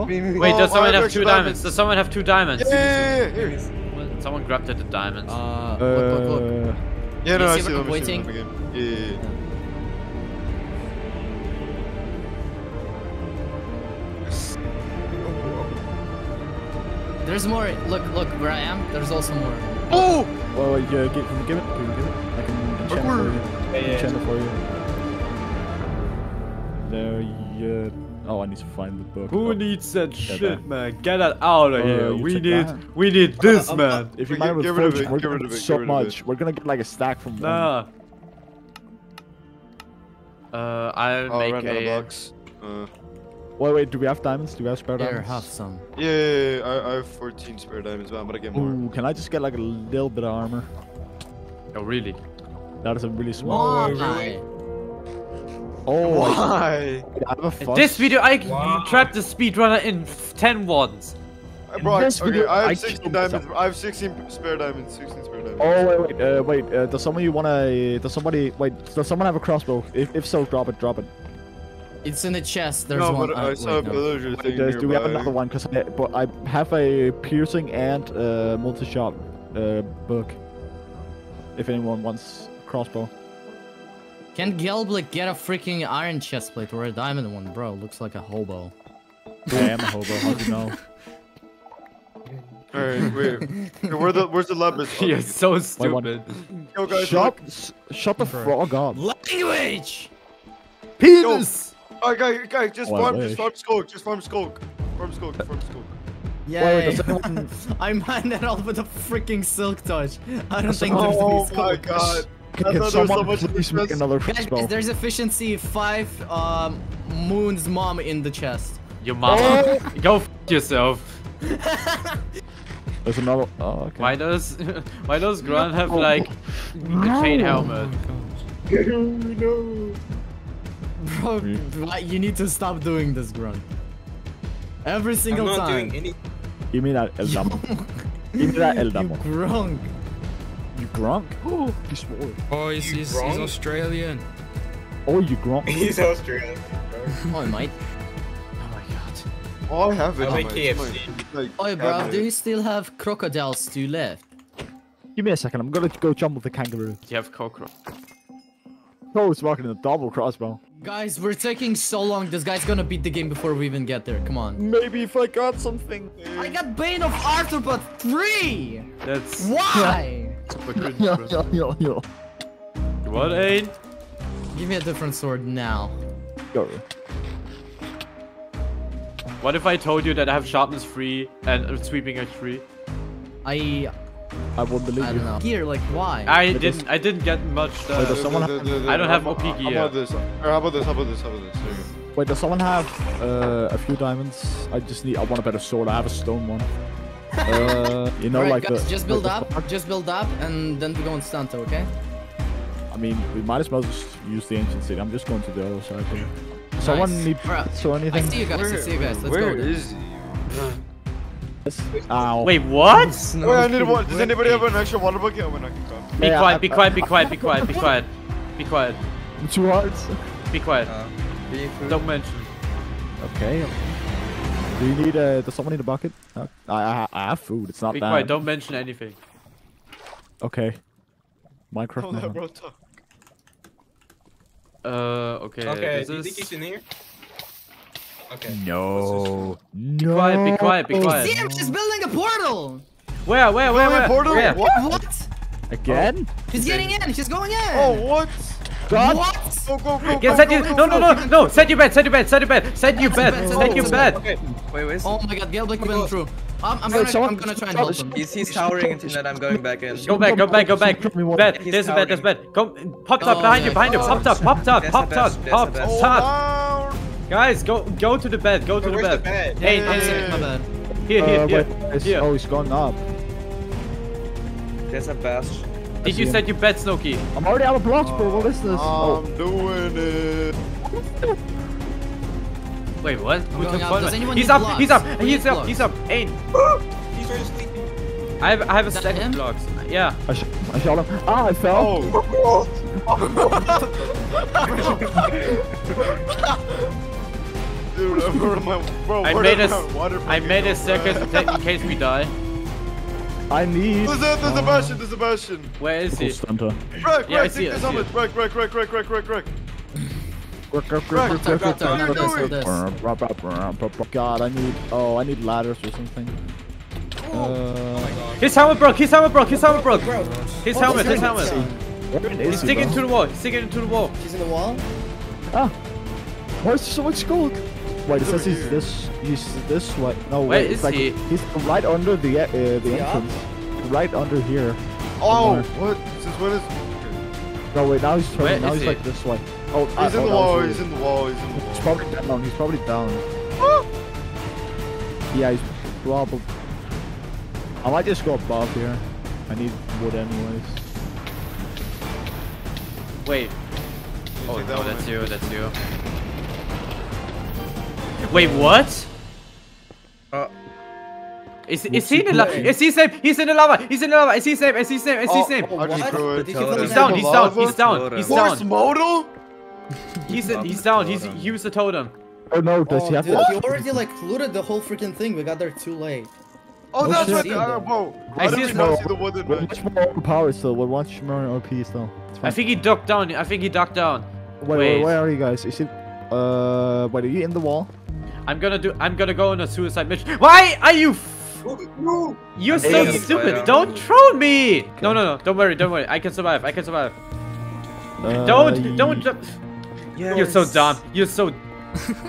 hello. Wait, does someone have two diamonds? Does someone have two diamonds? Yeah, yeah, yeah. Someone grabbed at the diamonds. Uh, look, look, look. Yeah, no, I see them waiting. Yeah, yeah, yeah. There's more. Look, look where I am. There's also more. Oh! Oh, yeah. Can you give it? Can you give it? I can channel for you. I can channel for you. There you. Oh, I need to find the book. Who oh. needs that yeah, shit, that. man? Get that out of uh, here. We need, that. we need this, uh, um, man. If you mind, we're gonna get rid of it, so much. We're gonna get like a stack from. Nah. One. Uh, I'll oh, make a box. Uh. Wait, wait. Do we have diamonds? Do we have spare diamonds? Here, have some. Yeah, yeah, yeah, I, I have fourteen spare diamonds, but I'm gonna get more. Ooh, can I just get like a little bit of armor? Oh, really? That is a really small. Why? Oh, why? In this video, I wow. trapped the speedrunner in ten wands. In Bro, this okay, video, I have sixteen diamonds. I have sixteen spare diamonds. sixteen spare diamonds. Oh wait, wait, uh, wait. Uh, does somebody wanna? Does somebody? Wait, does someone have a crossbow? If if so, drop it. Drop it. It's in the chest. There's no, one. No, but I saw wait, a villager no. thing. Wait, do we have another one? Cause I, but I have a piercing and uh, multi-shot uh, book. If anyone wants crossbow. Can Gelblich get a freaking iron chestplate or a diamond one, bro? Looks like a hobo. I am a hobo. How do you know? Alright, wait. Where the, where's the Lapis? You're okay. so stupid. Yo, guys, shut, shut the frog up. Language. Penis. Alright, guys, guys, just oh, farm, just farm Skulk, just farm Skulk, farm Skulk, farm Skulk. Yeah, I mined that all with a freaking silk touch. I don't think there's oh, any Skulk. Oh my god. Can get someone so much make another guys, there's efficiency five um, Moon's mom in the chest. Your mama? Go f yourself. There's another. Oh, okay. Why does Why does Grant have oh, like no. the chain helmet? Oh, no. Bro, why, you need to stop doing this, Grant. Every single I'm not time. Doing any you mean that El Damo? You mean that El Damo? You grunk. You grunk? Oh, he's small. Oh, he's, he's, he's Australian. Oh, you grunk? He's Australian. Oh, mate. Oh my god. Oh, I have it. I like K F C. Like, oh, bro, do you still have crocodile stew left? Give me a second. I'm gonna go jump with the kangaroo. Do you have cockroach? Oh, it's walking in a double crossbow. Guys, we're taking so long. This guy's gonna beat the game before we even get there. Come on. Maybe if I got something. I got Bane of Arthropod three. That's why. Yo, yo, yo, yo. What, Aid? Give me a different sword now. Go. What if I told you that I have sharpness three and sweeping at three? I... I won't believe I you. Know. Gear, like, why? I but didn't I didn't get much... Uh, Wait, does someone have... I don't have O P gear. How about this? How about this? How about this? How about this? Wait, does someone have uh, a few diamonds? I just need... I want a better sword. I have a stone one. Uh, you know, right, like guys, the, just build like up, the just build up, and then we go on Stunta, okay? I mean, we might as well just use the Ancient City. I'm just going to the other side. Nice. Someone need so anything? I see you guys. Where, I see you guys. Let's where go. Where is he? Ow. Wait, what? Wait, I need one. Does anybody have an extra water bucket? Oh, I can come. Be quiet. Be quiet. Be quiet. Be quiet. Be quiet. Be quiet. Two hearts. Be quiet. Uh, be Don't mention. Okay. Do you need a? Does someone need a bucket? No. I, I I have food. It's not Be bad. Quiet, don't mention anything. Okay. Minecraft. No, bro, talk. Uh. Okay. Okay. Do you think he's in here? Okay. No. No. Be quiet. Be quiet. Be quiet. See, I'm just building a portal. Where? Where? Where? Where? Portal? Where? What? What? Again? Oh. He's getting in. He's going in. Oh what? God. What? Go, go, go, yeah, go, set go, your... go, no, go, no, no, no, no, set your bed, set your bed, set your bed, set your bed, set your bed. Set your bed. Okay. Wait, wait. Oh my god, Gelblich went through. I'm, I'm, no, gonna, someone... I'm gonna try and help him. He's, he's towering into that, I'm going back in. Go back, go back, go back. Bed, there's a bed, there's a bed. Go, popped up behind you, behind you, popped up, popped up, popped up, popped up. Guys, go go to the bed. Go to the bed. the bed. Hey, hey, hey, my bed. Here, here, uh, here. Wait, it's, here. Oh, it's gone up. There's a Bastion. Did I you set him. your bed, Snooky? I'm already out of blocks, bro. What is this? I'm oh. doing it. Wait, what? Out, he's, up, he's up. He's up. He's up. He's up. Ain. He's already sleeping. I have I have is a stack of blocks. Yeah. I shot him. Ah, I fell. Oh. Dude, where am I, bro, I made a, I made a circus in case we die. I need. There's a, there's a Bastion, there's a Bastion. Where is he? Stunter. Rwek, yeah, Rwek, take this helmet. Rwek, Rwek, Rwek, Rwek, Rwek, Rwek, Rwek. God, I need. Oh, I need ladders or something. Uh, oh my God. His helmet broke. His helmet broke. His helmet broke. His helmet. His helmet. He's sticking to the wall. He's sticking to the wall. He's in the wall. Ah, where's so much gold? Wait, it says he's this. He's this way. No way. Where is like, he? He's right under the uh, the yeah. entrance. Right under here. Oh, what? This is what is? No wait, now he's turning. Where now he's he? like this way. Oh, he's, I, in oh, the wall, he's in the wall. He's in the wall. He's probably down. He's probably down. Ah! Yeah, he's probably. I might just go above here. I need wood anyways. Wait. Oh, that no, that's you. That's you. Wait, what? Uh, is is he in the lava? Is he safe? He's in the lava. He's in the lava. Is he safe? Is he safe? Is he safe? He's down. He's down. He's down. He's down. Force modal? He's in, he's down. He's used the totem. Oh no! Does oh, he have dude, to? He already like looted the whole freaking thing. We got there too late. Oh, oh that's right. Bro, I see the wooden. Much more power still. We're much more O P still. I think he ducked down. I think he ducked down. Wait, wait, where are you guys? Is it? Uh, wait, are you in the wall? I'm gonna do- I'm gonna go on a suicide mission. Why are you f- no. You're so yeah, stupid, yeah. don't troll me! Okay. No, no, no, don't worry, don't worry. I can survive, I can survive. Uh, don't, don't jump. Yes. You're so dumb, you're so-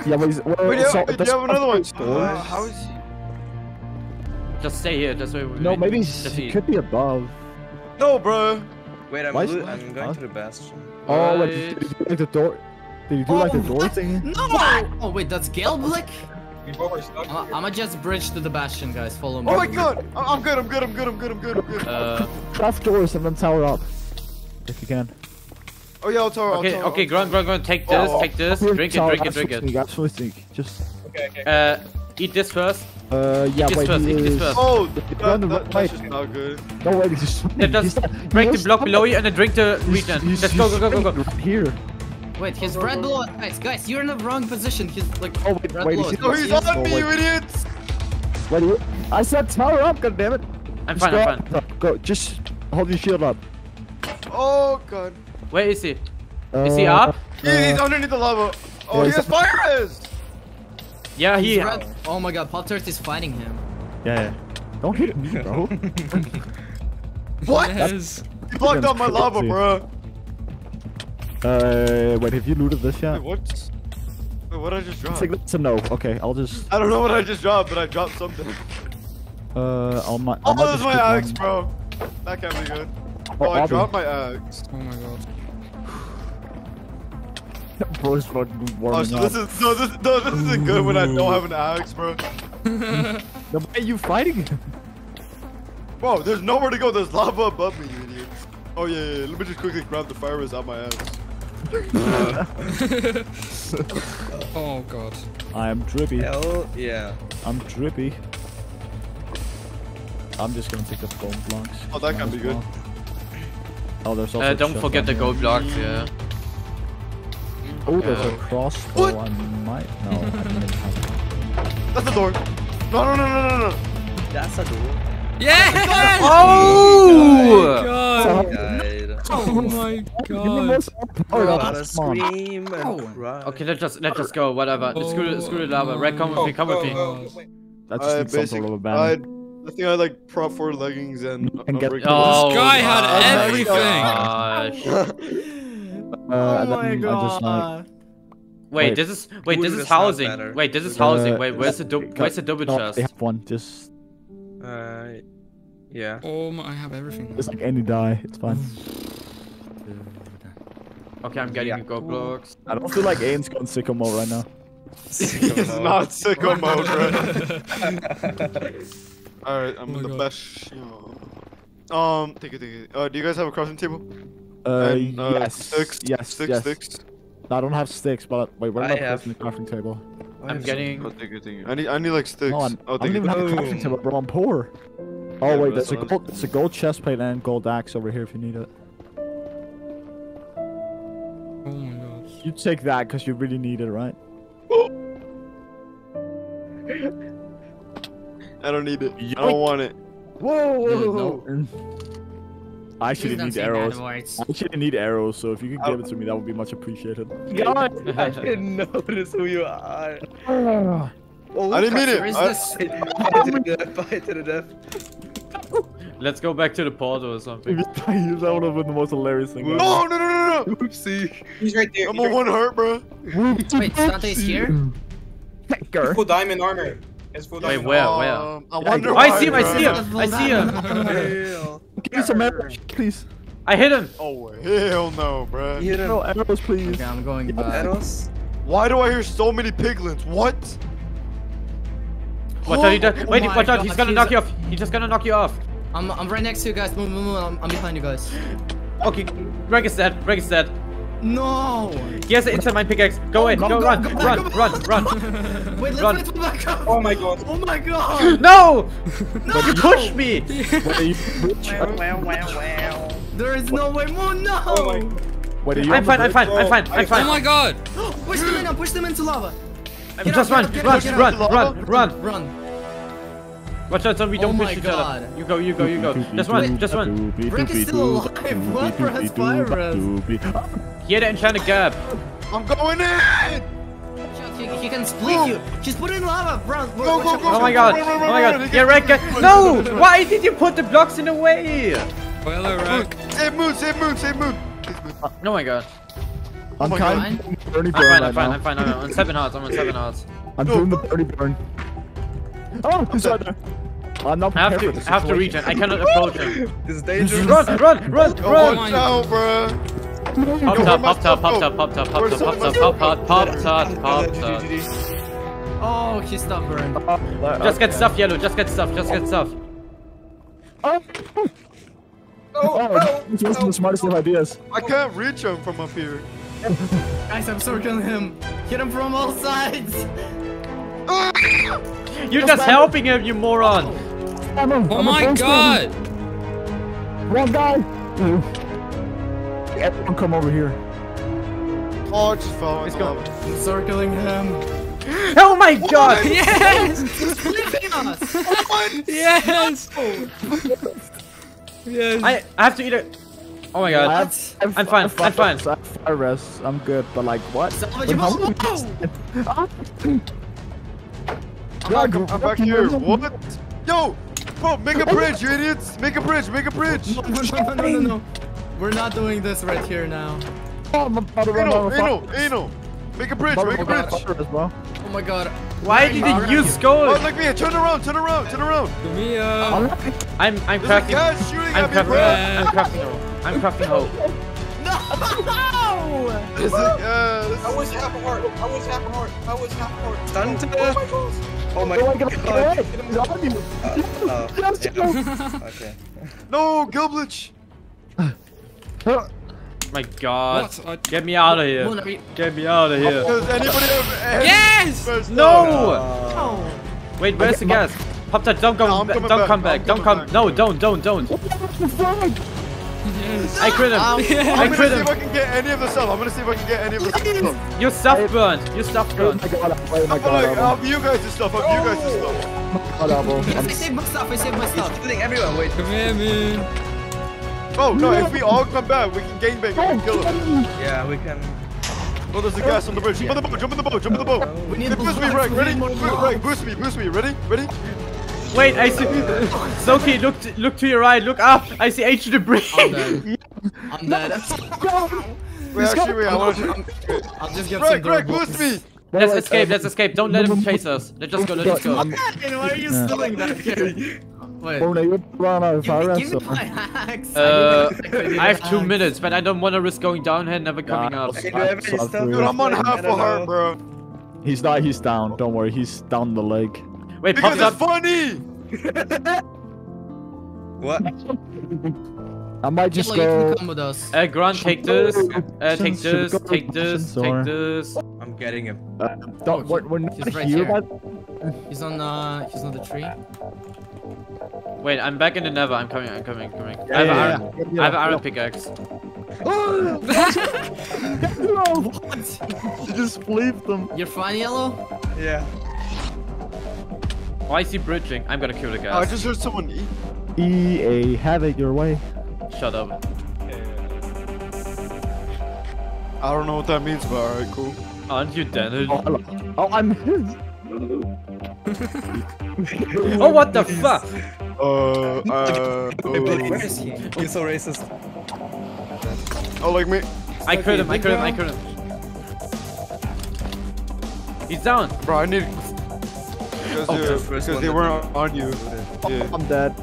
Yeah, but he's- well, Wait, so, you have another one. Uh, how is he? Just stay here, just wait. wait no, maybe he could be above. No, bro! Wait, I'm, I'm going huh? to the Bastion. Oh, wait, right. the door- Did you do oh, like a door what? thing? No! Oh wait, that's Gelblich? Uh, I'ma just bridge to the Bastion, guys. Follow me. Oh my God! I'm good, I'm good, I'm good, I'm good, I'm good, I'm good. Uh, craft doors and then tower up. If you can. Oh yeah, I'll tower up. Okay, I'll tower, okay, grunt, grunt, grunt. Take this, oh, take this. Drink it, drink it, drink it. Absolutely sneak. Just. Okay, okay. Uh, eat this first. Uh, yeah, eat this wait, first, eat this first. Oh, that, that, that's just not good. No, wait, just. Just break the block below you and then drink the regen. Let's go, go, go, go, go. Here. Wait, his oh, red blood, guys, guys, you're in the wrong position. He's like, oh wait, red wait, blood. He's, no, he's on oh, me, wait. you idiots! Wait, wait, I said tower up, goddammit! I'm fine, I'm fine. Up. Go, just hold your shield up. Oh God! Where is he? Uh, is he up? Uh, yeah, he's underneath the lava. Oh, yeah, he has fire resist! Yeah, he. Red... Oh my God, Poptart is fighting him. Yeah, yeah. Don't hit me, bro. What? Yes. You blocked up my lava, bro. Uh, wait, have you looted this yet? Wait, what? Wait, what did I just drop? It's a no. Okay, I'll just... I don't know what I just dropped, but I dropped something. Uh, I'll not... I'll oh, not this is my axe, bro. That can't be good. Oh, oh I dropped my axe. Oh my God. Bro's fucking warming oh, so up. This is, so this, no, this isn't good when I don't have an axe, bro. Why are you fighting him? Bro, there's nowhere to go. There's lava above me, you idiot. Oh yeah, yeah, yeah, let me just quickly grab the fire resist out my ass. Uh. Oh God. I am drippy. Hell yeah. I'm drippy. I'm just gonna pick up gold blocks. Oh, that can be well. good. Oh, there's also. Uh, don't forget the gold blocks, yeah. Oh, there's yeah. a crossbow. What? I might. No, I didn't have. That's a door. No, no, no, no, no, no. That's a door. Yeah! Oh! Oh my God! Oh my God! Oh, scream and oh. cry. Okay, let's just let's just go. Whatever. Oh. Screw, screw the lava. Red, come with me. Come with me. That's just I basic, a little bad. I, I think I like proper leggings and. and get, oh, this guy had everything. uh, oh my God! Just, like, wait, wait, this is wait, this is housing. Wait, this is housing. Uh, wait, where's the where's the double chest? They have one. Just. Uh, yeah. Oh my, I have everything. It's like any die, it's fine. Okay, I'm getting yeah. gold blocks. I don't feel like Ain's gone sicko mode right now. It's not sicko mode, right? Alright, I'm in the Bastion. Um, take it, take it. Uh, do you guys have a crafting table? Uh, and, uh yes. Sticks, yes, sticks, yes. sticks. No, I don't have sticks, but wait, where am I placing the crafting table? I'm getting. Oh, thank you, thank you. I need, I need like sticks. No, I'm, oh, I don't even have a crafting table, bro. I'm poor. Oh yeah, wait, there's a gold, there's a gold chest plate and gold axe over here if you need it. Oh my gosh. You take that because you really need it, right? I don't need it. Yoink. I don't want it. Whoa! Whoa! whoa. No. I shouldn't need arrows. I shouldn't need arrows. So if you could oh. give it to me, that would be much appreciated. God, I didn't notice who you are. Oh, I didn't mean it. I... Fight to the death. Fight to the death. Let's go back to the pod or something. That would have been the most hilarious thing. No! No! No! No! no. Oopsie. He's right there. I'm He's on right one there. Hurt, bro. Wait, Santa's here. It's full diamond armor. It's full diamond Wait, where, armor. Where? I, wonder I, why, see him, I see him, I see him, I see him! Give me some arrows, please. I hit him! Oh, hell no, bro. Hit him. No arrows, please. Okay, I'm going back. Arrows? Why do I hear so many piglins? What? What are you doing? Wait, oh watch out, he's gonna he's knock a... you off. He's just gonna knock you off. I'm, I'm right next to you guys. Move, move, move. I'm, I'm behind you guys. Okay, Rwek is dead, Rwek is dead. No! Yes, inside my pickaxe. Go oh, in, go, go, go, run, go back, run, go run, run, run. Wait, let's run. Wait back up. Oh my god. Oh my god. No! No! You pushed me! What are you? Wow, wow, wow, wow. There is no way more, no! Oh what are you I'm fine, I'm fine, I'm fine, I'm fine. Oh my god! Push them in, now, push them into lava. Get Just out, run, run, out, run, run, run, run. Watch out, zombie, don't oh push each God. other. You go, you go, you go. Just one, just one. Rwek is still alive. What for his virus? Here, the enchanted gap. I'm going in! He, he can split oh. you. Just put it in lava, bro. Go, go, go, go, oh my God. Run, run, run, oh my God. Run, run, yeah, Rwek. No! Why did you put the blocks in the way? Well, Rwek. Save moon, save moon, save moon. Oh my God. I'm kind. I'm fine, I'm fine, I'm fine. I'm on seven hearts, I'm on seven hearts. I'm doing the birdie burn. Oh, he's right there. I'm not prepared I have to, for this I have to regen. I cannot approach him. This is dangerous. Run, run, run, oh, run! Watch out, bruh! Pop top, pop top, pop top, pop top, pop top, pop top, pop top, pop top, pop top. Oh, he stopped burning. Just get stuff, Yellow. Just get stuff. Just get stuff. Oh, oh, oh! This was the smartest of ideas. I can't reach him from up here. Guys, I'm circling him. Hit him from all sides. You're just helping him, you moron! I'm a, I'm oh my god! One guy! Everyone come over here. Oh, it's following him. Circling him. Oh my god! Yes! He's flipping us! Yes! Yes! I, I have to eat it. Oh my god. I have, I have, I'm fine, I'm fine. I have fire rest. I'm good, but like, what? I'm back, I'm back here. What? Yo! Bro, make a bridge, you idiots! Make a bridge, make a bridge! No, no, no, no, no. We're not doing this right here now. Anal, anal, anal! Make a bridge, make a bridge! Oh my god. Why didn't you score? Oh, look at me! Turn around, turn around, turn around! I'm, I'm crafting. I'm crafting. I'm crafting hope. I'm crafting hope. No! Is it? Uh, I was half a heart. I was half a heart. I was half a heart. Stunned to death. Oh my god. Oh my god. He's on me. Uh, uh, yeah. Okay. No, Gelblich. My god. I... Get me out of here. We... Get me out of here. Does anybody have... Yes! No! no! Wait, where's the my... gas? Pop that. Don't go. No, ba don't back. come back. Don't come. Back. No, don't, don't, don't. What the fuck? Yes. I crit him. Um, yeah. I crit him. I'm gonna see if I can get any of the stuff. I'm gonna see if I can get any of the stuff. Your stuff burned. Your stuff burned. I got it. I'm gonna help you guys to stuff. Help oh. you guys to stuff. God, I'm... I saved my stuff. I saved my stuff. He's killing everyone. Wait. Come here, man. Oh, no. If we all come back, we can gangbang. We can kill him. Yeah, we can. Oh, there's the gas on the bridge. Jump on the boat. Jump on the boat. Jump on the boat. We need to boost me, Rwek. Ready? Rwek, boost me. Boost me. Ready? Ready? Wait, I see. Snowkey, look, to, look to your right. Look up. I see ancient debris. I'm dead. I'm dead. Wait, actually, wait. I want to. I'll just get Rwek, some. Rwek, boost me. Let's escape. Let's escape. Don't let him chase us. Let's just go. Let's go. Why are you stealing that here? Wait. Give me my axe. Uh, I have two minutes, but I don't want to risk going down here and never coming up. Dude, I'm on half a heart, bro. He's not. He's down. Don't worry. He's down the leg. Wait, because it's funny. What? I might just Yellow, go. Come with us. Uh, Grant, take this. Uh, take this. Take this. Take this. I'm getting him. Uh, don't. We're, we're not he's right here. But... He's on. Uh, he's on the tree. Wait, I'm back in the Nether. I'm coming. I'm coming. I'm coming. Yeah, I have yeah, an iron. Yeah, yeah. I have an iron yeah. pickaxe. Oh! What? You just flipped them. You're fine, Yellow? Yeah. Why is he bridging? I'm gonna kill the guy. Oh, I just heard someone eat. E A, have it your way. Shut up. Yeah. I don't know what that means, but alright, cool. Aren't you damaged? Oh, hello. Oh, I'm his. Oh, what the fuck? Uh, uh, oh. Where is he? You're so racist. Oh, like me. I killed him, I killed him, I killed him. He's down. Bro, I need... Because, oh, you, because they weren't on you. Yeah. I'm dead.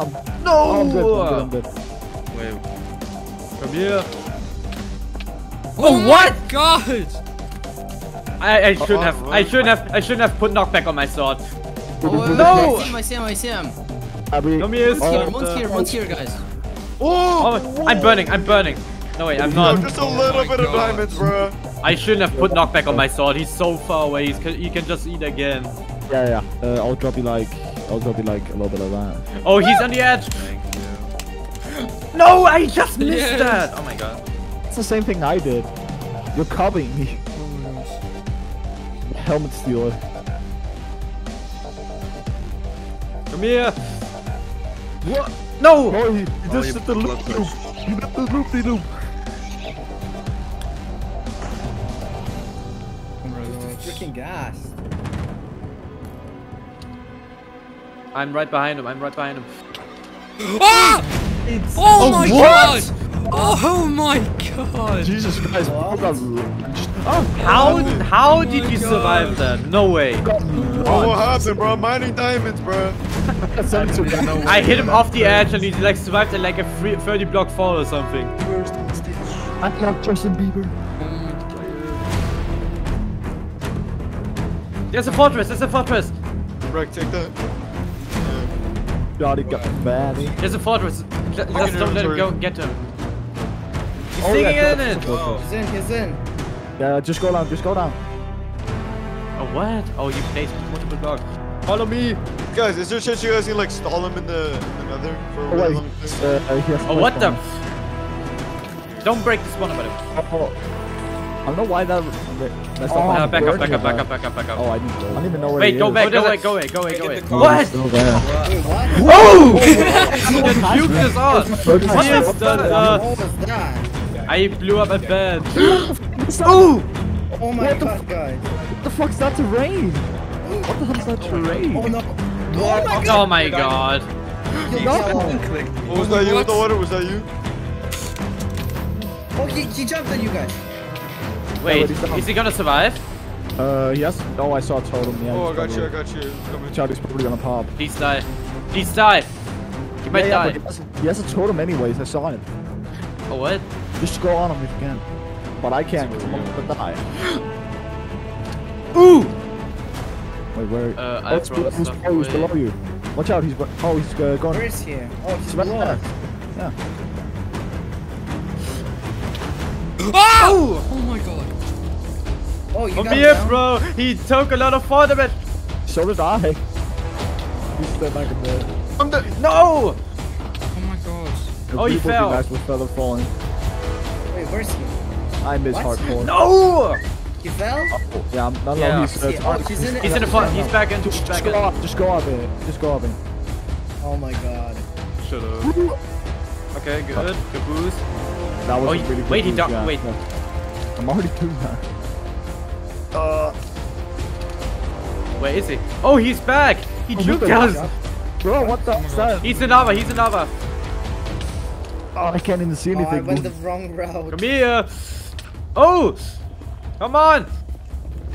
I'm... No! Oh, I'm good, I'm good, I'm good. Wait. Come here. Oh, oh what? God! I, I shouldn't have, I shouldn't have, I shouldn't have put knockback on my sword. Oh, no! I see him, I see him, I see him. Come here. One's here, one's here, guys. Oh, oh, I'm burning, I'm burning. No, wait, I'm not. No, just a little oh bit God. of diamonds, bro. I shouldn't have put knockback on my sword. He's so far away. He's, he can just eat again. Yeah, yeah. Uh, I'll drop you like, I'll drop you like a little bit of that. Oh, he's on the edge. Thank you. No, I just missed yes. that. Oh my God. It's the same thing I did. You're copying me. Helmet stealer. Come here. What? No! Oh, he, he oh, just did the loop de loop! He did the loop de loop! Freaking gas! I'm right behind him, I'm right behind him. Ah! It's oh, oh my what? God! Oh my God! Jesus Christ! What? Oh, how how oh did you God. survive that? No way! Oh, what happened, bro? Mining diamonds, bro! I hit him off the edge and he like survived at like a free thirty block fall or something. I love Justin Bieber. There's a fortress, there's a fortress. Rwek, take that. God, he got bad. There's a fortress. Just don't let him go get him. He's oh, singing yeah, in it. Oh. He's in, he's in. Yeah, just go down, just go down. Oh, what? Oh, you placed multiple blocks. Follow me! Guys, is there a chance you guys can like stall him in the, in the nether for a really long time? Uh, oh, what the f- Don't break the spawner, buddy. I don't know why that- that's oh, not back, up, back up, back up, back up, back up. Oh, I didn't go. I don't even know where Wait, go back, go away, go away, go away, go away. What? Oh! He puked us off! What the fuck? I blew up a bed. Oh! Oh my God, guys. What the fuck's that terrain? What the hell is that terrain? Oh no! Oh my God! Oh my God! Oh, was that you in the water? Was that you? Oh, he, he jumped at you guys. Wait, yeah, is he gonna survive? Uh, yes. Oh, I saw a totem. Yeah, oh, I got you, I got you. Charlie's probably gonna pop. Please die. Please die. He might yeah, yeah, die. He has, a, he has a totem anyways, I saw it. Oh, what? Just go on him if you can. But I can't, because I'm gonna die. Ooh! Wait, where? Uh, oh, it's, it's, it's, oh, he's below you. Watch out, he's oh, he's uh, gone. Where is he? Oh, he's right there. Yeah. Oh! Oh my God. Oh, you got him, bro. He took a lot of fall damage. So did I. He's dead like a bird. I'm dead. No! Oh my God. Oh, he fell. Nice with feather falling. Wait, where's he? I miss what? hardcore. No! He fell? Oh, yeah, I'm not yeah. He's, uh, oh, he's, in he's in the front. He's back in. Just, back just, in. Go up, just go up in. Just go up in. Oh my God. Shut up. Okay, good. Oh. Caboose. That was oh, really good. Wait, boost. he ducked. Yeah. Wait. Yeah. I'm already doing that. Uh. Where is he? Oh, he's back. He oh, juked us. Back, bro, what the? Oh, he's in lava. He's in lava. Oh, I can't even see anything. Oh, I went the wrong route. Come here. Oh. Come on!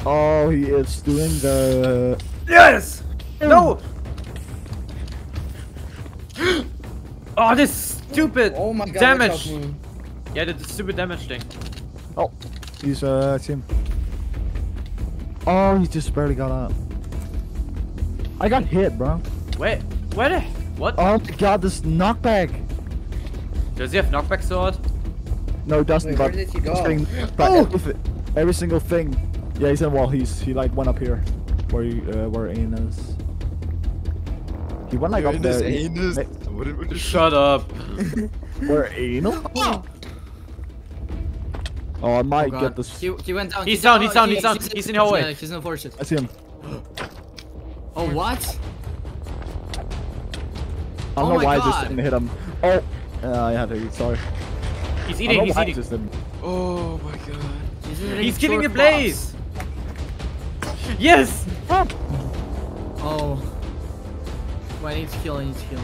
Oh, he is doing the... Yes! No! Oh, this stupid oh my God, damage! Yeah, the stupid damage thing. Oh, he's uh, team. Oh, he just barely got up. I got hit, bro. Wait, where the... What? Oh my god, this knockback. Does he have knockback sword? No, he doesn't, Wait, but... Where did he go? Getting, but oh! every, every single thing. Yeah, he's in wall. He's, he like went up here. Where you, uh, where Ian is. He went like You're up there. Anus. He, Shut up. Where Ian? Oh, I might oh get this. He, he went down. He's, he's down, down. He's down. He's down. He's, he's in the hallway. He's in the fortress. I see him. Oh, what? I don't oh know why God. I just didn't hit him. Oh, uh, I had to eat, sorry. He's eating, he's eating. Just oh my god. He's, he's killing the blaze! Box. Yes! Ah. Oh. Well, I need to heal, I need to heal.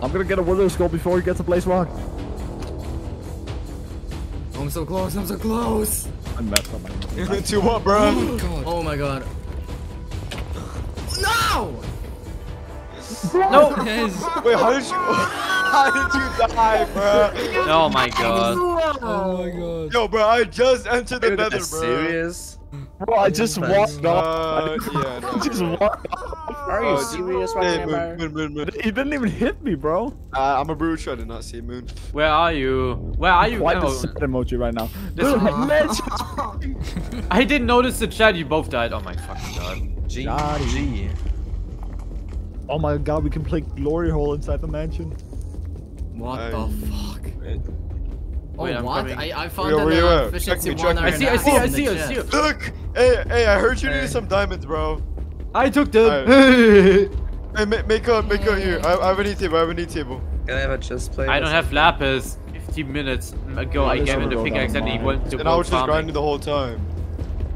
I'm gonna get a wither skull before he gets a blaze rock. Oh, I'm so close, I'm so close! I messed up my mind. To what, bro? Oh my god. No! No! Wait, how did you how did you die, bro? Oh my god. Oh my god. Yo, bro, I just entered the Nether, bro. Serious? Bro, I just walked off. Uh, yeah, no. I just walked off. Are you serious right now? Moon, moon, moon. He didn't even hit me, bro. Uh, I'm a brooch. I did not see Moon. Where are you? Where are you? Why the sad emoji right now? Dude, I didn't notice the chat. You both died. Oh my fucking god. G. G. Oh my god, we can play glory hole inside the mansion. What oh, the fuck? Wait. Oh wait, what? I, I found wait, that the efficiency one. I see, I see, I see, I see. Look! Hey, hey, I heard you hey. needed some diamonds, bro. I took them. Right. Hey, make up, make up here. I, I have a new table, I have a new table. Can I have a chest plate? I don't have lapis. fifteen minutes ago, yeah, I gave him the pickaxe and he went to and I was just grinding the whole time.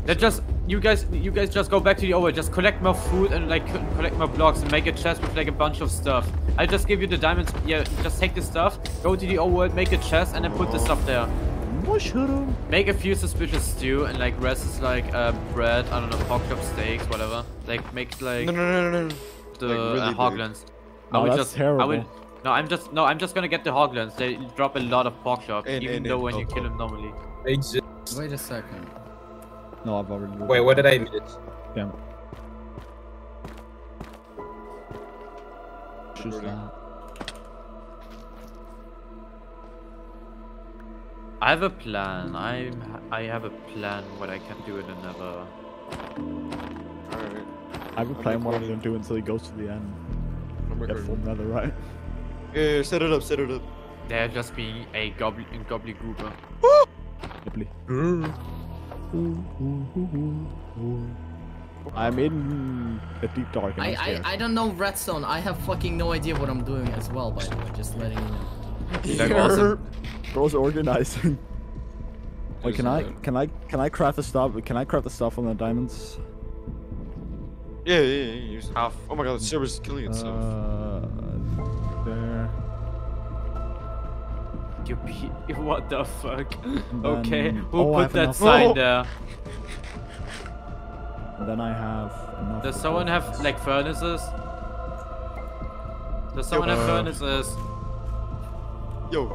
That just... You guys, you guys just go back to the over. Just collect more food and like collect more blocks and make a chest with like a bunch of stuff. I'll just give you the diamonds. Yeah, just take the stuff. Go to the overworld, make a chest, and then put the stuff there. Mushroom. Make a few suspicious stew and like rest is like uh, bread. I don't know, pork chop steaks, whatever. Like make like no, no, no, no. the like really uh, Hoglins. No, I would that's just, terrible. I would, no, I'm just no, I'm just gonna get the Hoglins. They drop a lot of pork chop, in, even in, though in, when oh, you kill them normally. They just... Wait a second. No, I've already. Wait, what did I miss? Damn. I have a plan. I I have a plan what I can do in another. Alright. I have a plan what I'm gonna do until he goes to the end. Get full nether, right? Yeah, yeah, set it up, set it up. They're just being a gobbly gobbly goober. Gobbly. Ooh, ooh, ooh, ooh. I'm in a deep dark. I, I I don't know redstone. I have fucking no idea what I'm doing as well. By the way, just letting you know. You're awesome. Bro's organizing. Wait, can I can I can I craft the stuff? Can I craft the stuff on the diamonds? Yeah, yeah, yeah. Half. Oh my god, the server's killing itself. Uh, there. What the fuck? Then, okay, who oh, put that sign there? And then I have. Does someone have like furnaces? Does someone Yo, have bro. furnaces? Yo.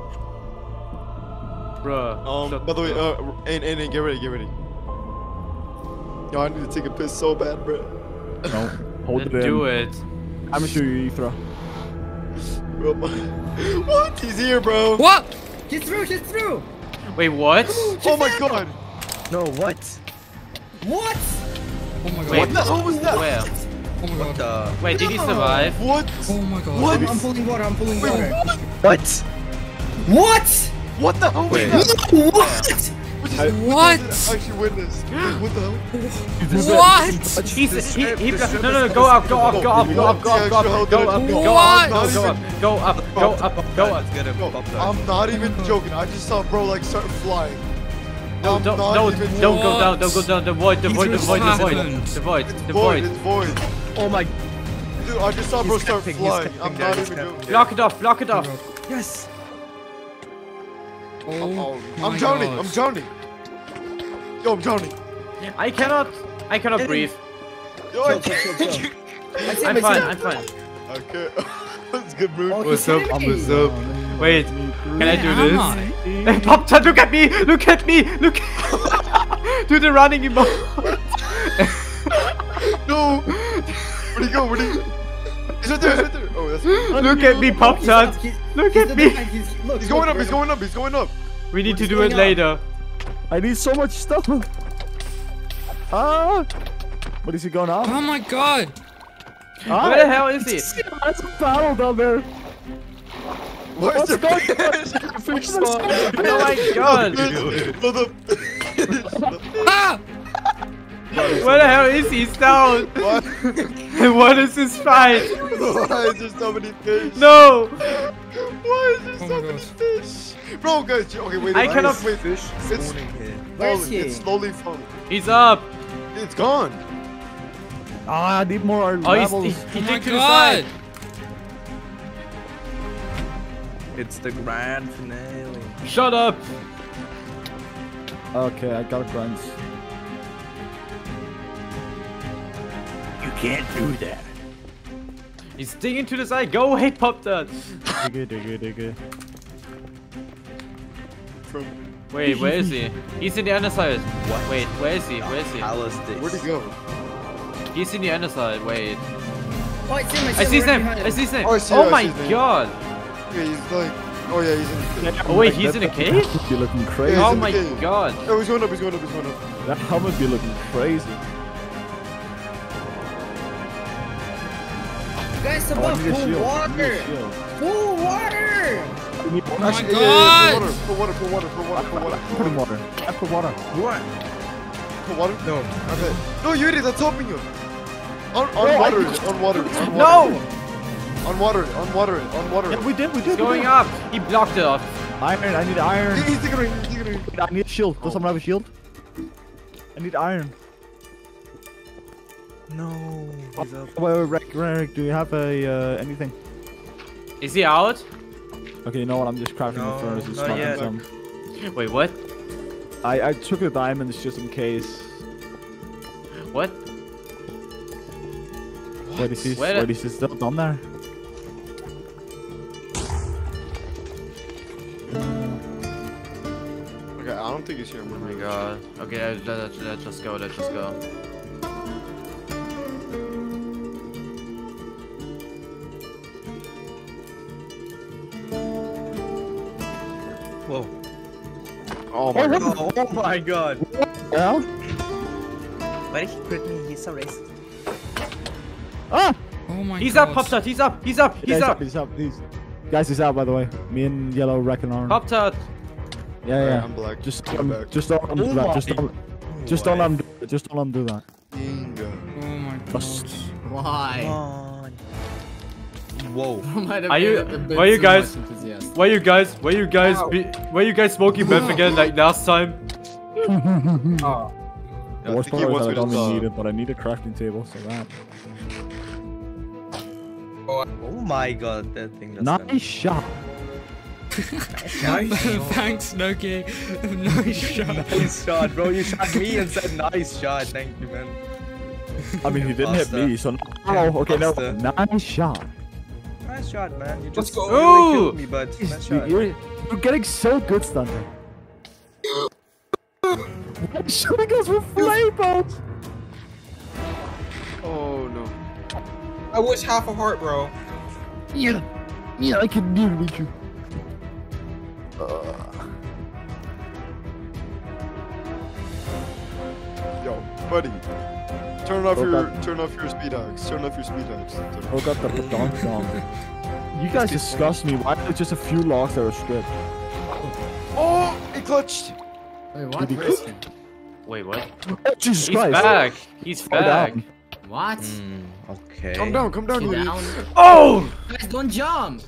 Bruh. Um. Shut by the way, uh, and and get ready, get ready. Yo, I need to take a piss so bad, bro. No, hold it in. Do it. I'm sure you throw. What? He's here, bro. What? Get through, get through! Wait, what? Oh my god! No, what? What? Oh my god. Wait, what the hell was that? Where? Oh my what god. The... Wait, did he survive? What? Oh my god. What? I'm, I'm pulling water, I'm pulling Wait, water. What? What? What the hell was that? No, what? I, what? Actually witnessed. What the hell? What? He's he he. No no no. Go up. Go up. Go up. Go up. Go up. Go up. Go up. Go up. Go up. Go up. Go up. Go up. I'm not even joking. I just saw bro like start flying. No no no. Don't go down. Don't go down. The void. The void. The void. The void. The void. The void. The void. Oh my. Dude, I just saw bro start flying. I'm not even joking. Block it off. Block it off. Yes. Oh, I'm drowning. I'm drowning. Yo, I'm drowning. I cannot. I cannot Get breathe. Yo, I can't. I'm fine. I'm fine. Okay. That's good, bro. Oh, what's up? I'm what's up. Wait. Can I do this? Hey, Poptart, look at me. Look at me. Look. Do the running emoji. No! Where'd he go? Where'd he go? He's right there, he's right there! Oh, that's Look at me, Poptart! Look at me! He's going up, he's going up, he's going up! We need to do it later. I need so much stuff! Ah! What is he going on? Oh my god! Ah, where the hell is he? That's a battle down there! What's going on? Oh my god! Ah! Where the hell is he? He's down! What? What is this fight? Why is there so many fish? No! Why is there so oh many fish? Bro, guys, okay, wait. I cannot wait. Fish it's slowly, it's slowly falling. He's up! It's gone! Ah, I need more levels. Oh, he, he oh my god! It's the grand finale. Shut up! Okay, I got a crunch. You can't do that. He's digging to the side. Go away, Poptart. Digger, digger, digger. Wait, where is he? He's in the underside. What? Wait, where is he? Where is he? Where'd he go? He's in the underside. Wait. Oh, it's him, it's I see his name. I see his name. Oh, oh my god. Yeah, he's like. Oh yeah, he's in. The... Oh wait, like, he's that, in a cage. You're looking crazy. Yeah, oh my god. Oh, he's going up. He's going up. He's going up. That helmet be looking crazy. Guys, above, oh, full water! Full water! Oh my Actually, god! Yeah, yeah, yeah. Put water, put water, put water, put water, put water. I put water. What? Put water? No. Okay. No, you idiot, that's helping you! On, on, no, water, I... on water, on water, on water. No! On water, on water, on water. Yeah, we did, we did. It's going up! He blocked it off. Iron, I need iron. He's taking it, he's taking it. I need a shield. Does someone have a shield? I need iron. No. He's up. Wait, wait, Rwek, Rwek, do you have a uh, anything? Is he out? Okay, you know what? I'm just crafting no, the furnace and smoking some. Wait, what? I I took the diamonds just in case. What? What, what is this? Where what is this stuff down there? Okay, I don't think he's here. Oh my god. Okay, let's let's just go. Let's just go. Whoa. Oh my god. Oh my god. Well? Why did he put me? He's so racist. Ah! Oh my he's god. Up, Poptart. He's up. He's up. He's, yeah, he's up. up. He's up. He's... Guys, he's out, by the way. Me and Yellow, Rwek and Orange. Poptart. Yeah, yeah. Right, I'm black. Just, I'm um, just don't let him do that. Just don't, oh just, don't undo, just don't let him do that. Bingo. Oh my god. Just... Why? Why? Whoa! Are you, were you guys, were you guys, were you guys, be, were you guys smoking meth again like last time? Oh. The worst part was that I only needed, but I need a crafting table, so that. Oh, oh my god, that thing. Nice shot. Thanks, Snowkey. Nice shot. Nice shot, bro. You shot me and said nice shot. Thank you, man. I mean, he didn't hit me, so. Oh, okay, no. Nice shot. Nice shot, man. You just really killed me, but nice shot. You're, you're getting so good, Stunta. I'm shooting us with flame bolts. Oh no. I was half a heart, bro. Yeah. Yeah, I can nearly reach you. Uh. Yo, buddy. Turn off Broke your up. turn off your speed axe. Turn off your speed axe. Oh god, the donk donk. You guys disgust me. Why did just a few logs that were stripped? Oh, it clutched. Wait, what? It Wait, what? Oh, Jesus He's Christ. back. He's come back. Down. What? Mm, okay. Come down. Come down. down. Oh! Guys, don't jump.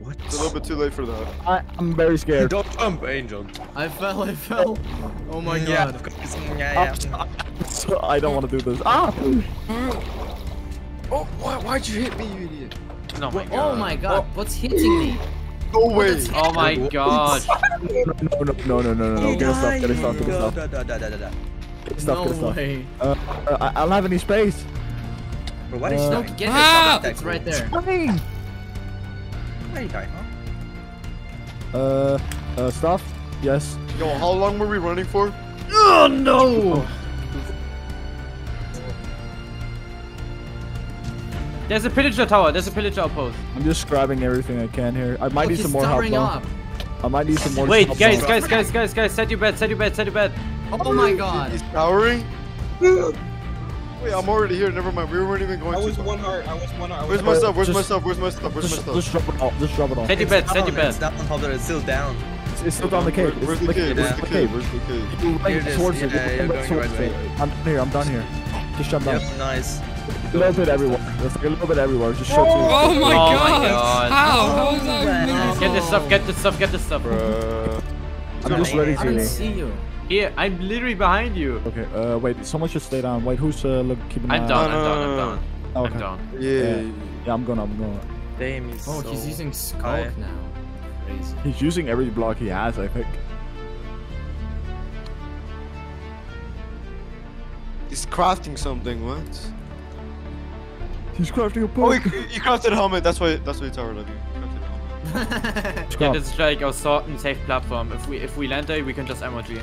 What? It's a little bit too late for that. I, I'm very scared. Don't jump, Angel. I fell, I fell. Oh my yeah. god. Yeah, yeah. So, I don't want to do this. Ah! Oh, why, why'd you hit me, you idiot? No, my god. Oh my god, oh. What's hitting me? No way. Oh my god. No, no, no, no, no, no, no. Get stuff, get stuff, get stuff. Get stuff, get stuff. Uh, uh, I don't have any space. Bro, why did uh, you get ah! It's right there. It's You die, huh? Uh, uh, stuff? Yes. Yo, how long were we running for? Oh no! There's a pillager tower. There's a pillager outpost. I'm just grabbing everything I can here. I might oh, need some more help up. though. I might need some more. Wait, guys, guys, guys, guys, guys! Set your bed. Set your bed. Set your bed. Oh, oh my God! He's powering. Wait, I'm already here. Never mind. We weren't even going. I was to one heart. I was one heart. Where's my stuff? Where's my stuff? Where's my stuff? Where's my stuff? Just drop it off. Just drop it off. Set your bed. Set your bed. It's not on top there. It's still down. It's still down the cave. Where's the cave? Where's the cave? Where's the cave? Here it is. I'm here. I'm down here. Just jump down. Nice. A little bit everywhere. Let's like a little bit everywhere. Just shoot. Oh, oh my God! How? How that? Get this stuff. Get this stuff. Get this stuff, bro. I'm just ready to. I don't see you. Here, I'm literally behind you. Okay, uh, wait, someone should stay down. Wait, who's uh, look, keeping an eye? I'm down, I'm down, I'm down. Oh, okay. I'm down. Yeah. yeah, yeah, I'm going, I'm going. Damn, he's oh, so he's using Skulk high. now. Crazy. He's using every block he has, I think. He's crafting something, what? He's crafting a poke. Oh, he, he crafted a helmet. That's why. That's why it's our lucky. He crafted a helmet. Yeah, this is like our sort and safe platform. If we if we land there, we can just M R G. Yeah,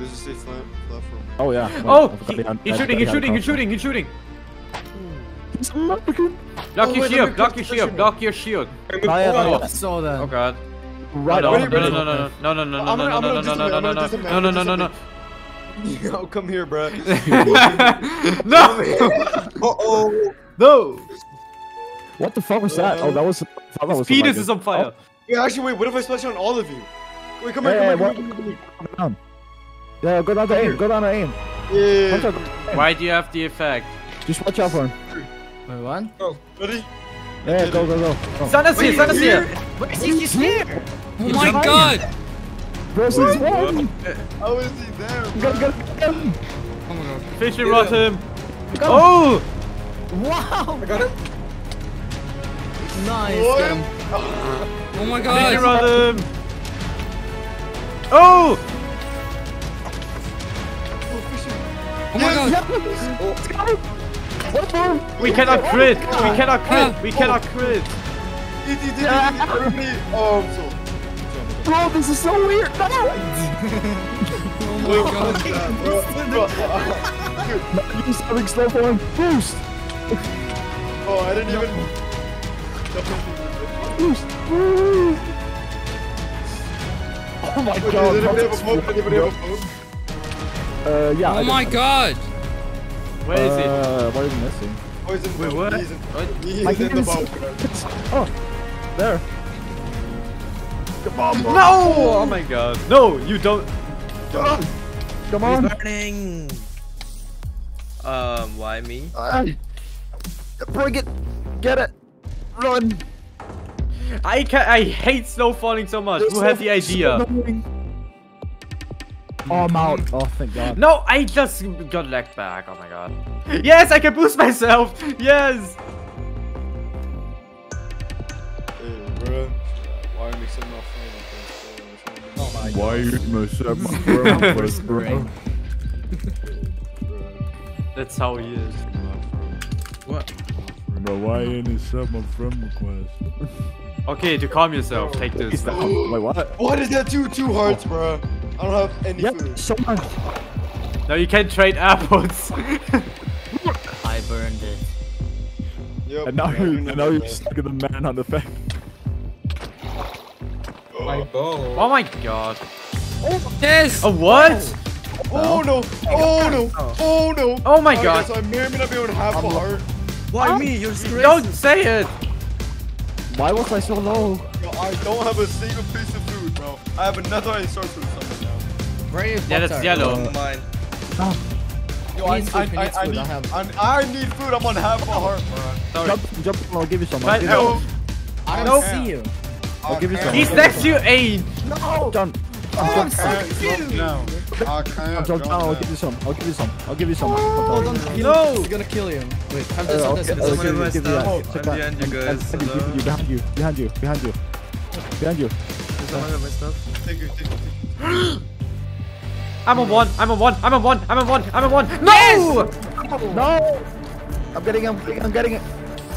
this is safe platform. Oh yeah. Well, oh, he, he's shooting, he's shooting, he's shooting, he's shooting. He's shooting. Block oh, your wait, shield, block your shield, block your shield. I saw that. Oh God. Right on. No no no no no no no no no no no no no no no no no no. Oh, come here, bro. No. Uh oh. No. What the fuck was that? Oh, that was. His penis is on fire. Yeah, actually, wait. What if I splash on all of you? Wait, come here, come here, come here. Yeah, go down to aim, go down to aim. Yeah. Out, aim. Why do you have the effect? Just watch out for him. Wait, what? Go. Ready? Yeah, go, go, go. go. Santa's here, Santa's here. Wait, he's here. Oh my God. Bro, since when? How is he there? Go, go, go. Oh my God. Fish and rot him. Oh! Wow! I got him. Nice. Oh, oh my God. Fish and rot him. Oh! Oh my yes. God! Oh. We cannot crit! We cannot crit! We cannot crit! Oh, I'm so... Bro, this is so weird! No. Oh my God! Bro, he's having slow form boost! Oh, I didn't even... Boost! Oh my God! Did anybody have a move? Did anybody have a move? Uh, yeah, oh my God! Where is he? Uh, what is he missing? Oh, he's in Wait, what? He's in, he's in the bomb. Oh, there. The bomb. No! Oh my God. No, you don't. Come on. Come on. He's burning. Um, why me? Uh, bring it. Get it. Run. I can I hate snow falling so much. There's Who had the idea? Snowing. Oh, I'm out. Oh, thank God. No, I just got lagged back. Oh my God. Yes, I can boost myself. Yes. Hey, bro. Why are you mixing my phone? Oh my God. Why are you mixing my phone? That's how he is. What? Bro, why ain't it sub my friend request? Okay, to calm yourself, take this. Wait, what? What is that? Two, two hearts, bro. I don't have any yep, food. So much. No, you can't trade apples. I burned it. Yep, and now, you, and now you're stuck in the manhunt effect. Oh my God. Oh my God. Oh, yes! A what? Oh, oh no. Oh no. Oh no. Oh my God. So I may or may not be able to have a heart. Why me? You're straight. Don't say it. Why was I so low? Yo, I don't have a single piece of food, bro. I have another resource for something now. Brave yeah, that's yellow. Oh, mine. Oh. Yo, I, I, food, I, I, I, need, I, have... I, I need food. I'm on half my heart, bro. Sorry. Jump, jump, I'll give you some. I'll give you some. I don't see you. I'll give you some. He's next to you, Aid. No. Jump. Oh, sucks you. No. I can't. Jump down. I'll give you some. I'll give you some. I'll give you some. Hold on. No. He's gonna kill you. Wait. I'm just on this. I'm behind you guys. Behind you. Behind you. Behind you. Behind you. Take it, take it, take it. I'm a one, I'm a one, I'm a one, I'm a one, I'm a one. No! Yes! No! I'm getting him, I'm getting it.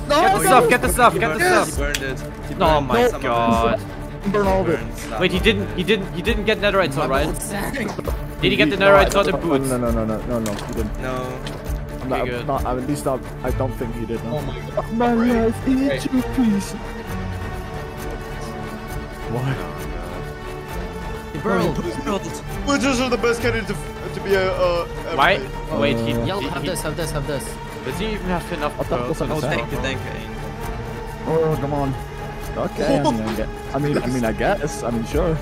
No, get the no. stuff, get the stuff, he get the yes. stuff. He burned it. He burned oh my no. God. He burned all of it. Wait, he didn't, he didn't, he didn't get netherite sword, right? Did he get the netherite sword and boots? No, no, no, no, no, no, he didn't. No. I'm not, I'm not, I'm at least not, I don't think he did. No. Oh my god. Oh, my right. life in right. two pieces. What? Bro, Pillagers are the best candidate to, to be a. Uh, Why? Uh, Wait, he. Yellow, he, have he, this, have this, have this. Does he even have enough pearls? I'll take the tank. Oh, come on. Okay. I mean, I, get, I mean, I mean, I guess. I mean, sure.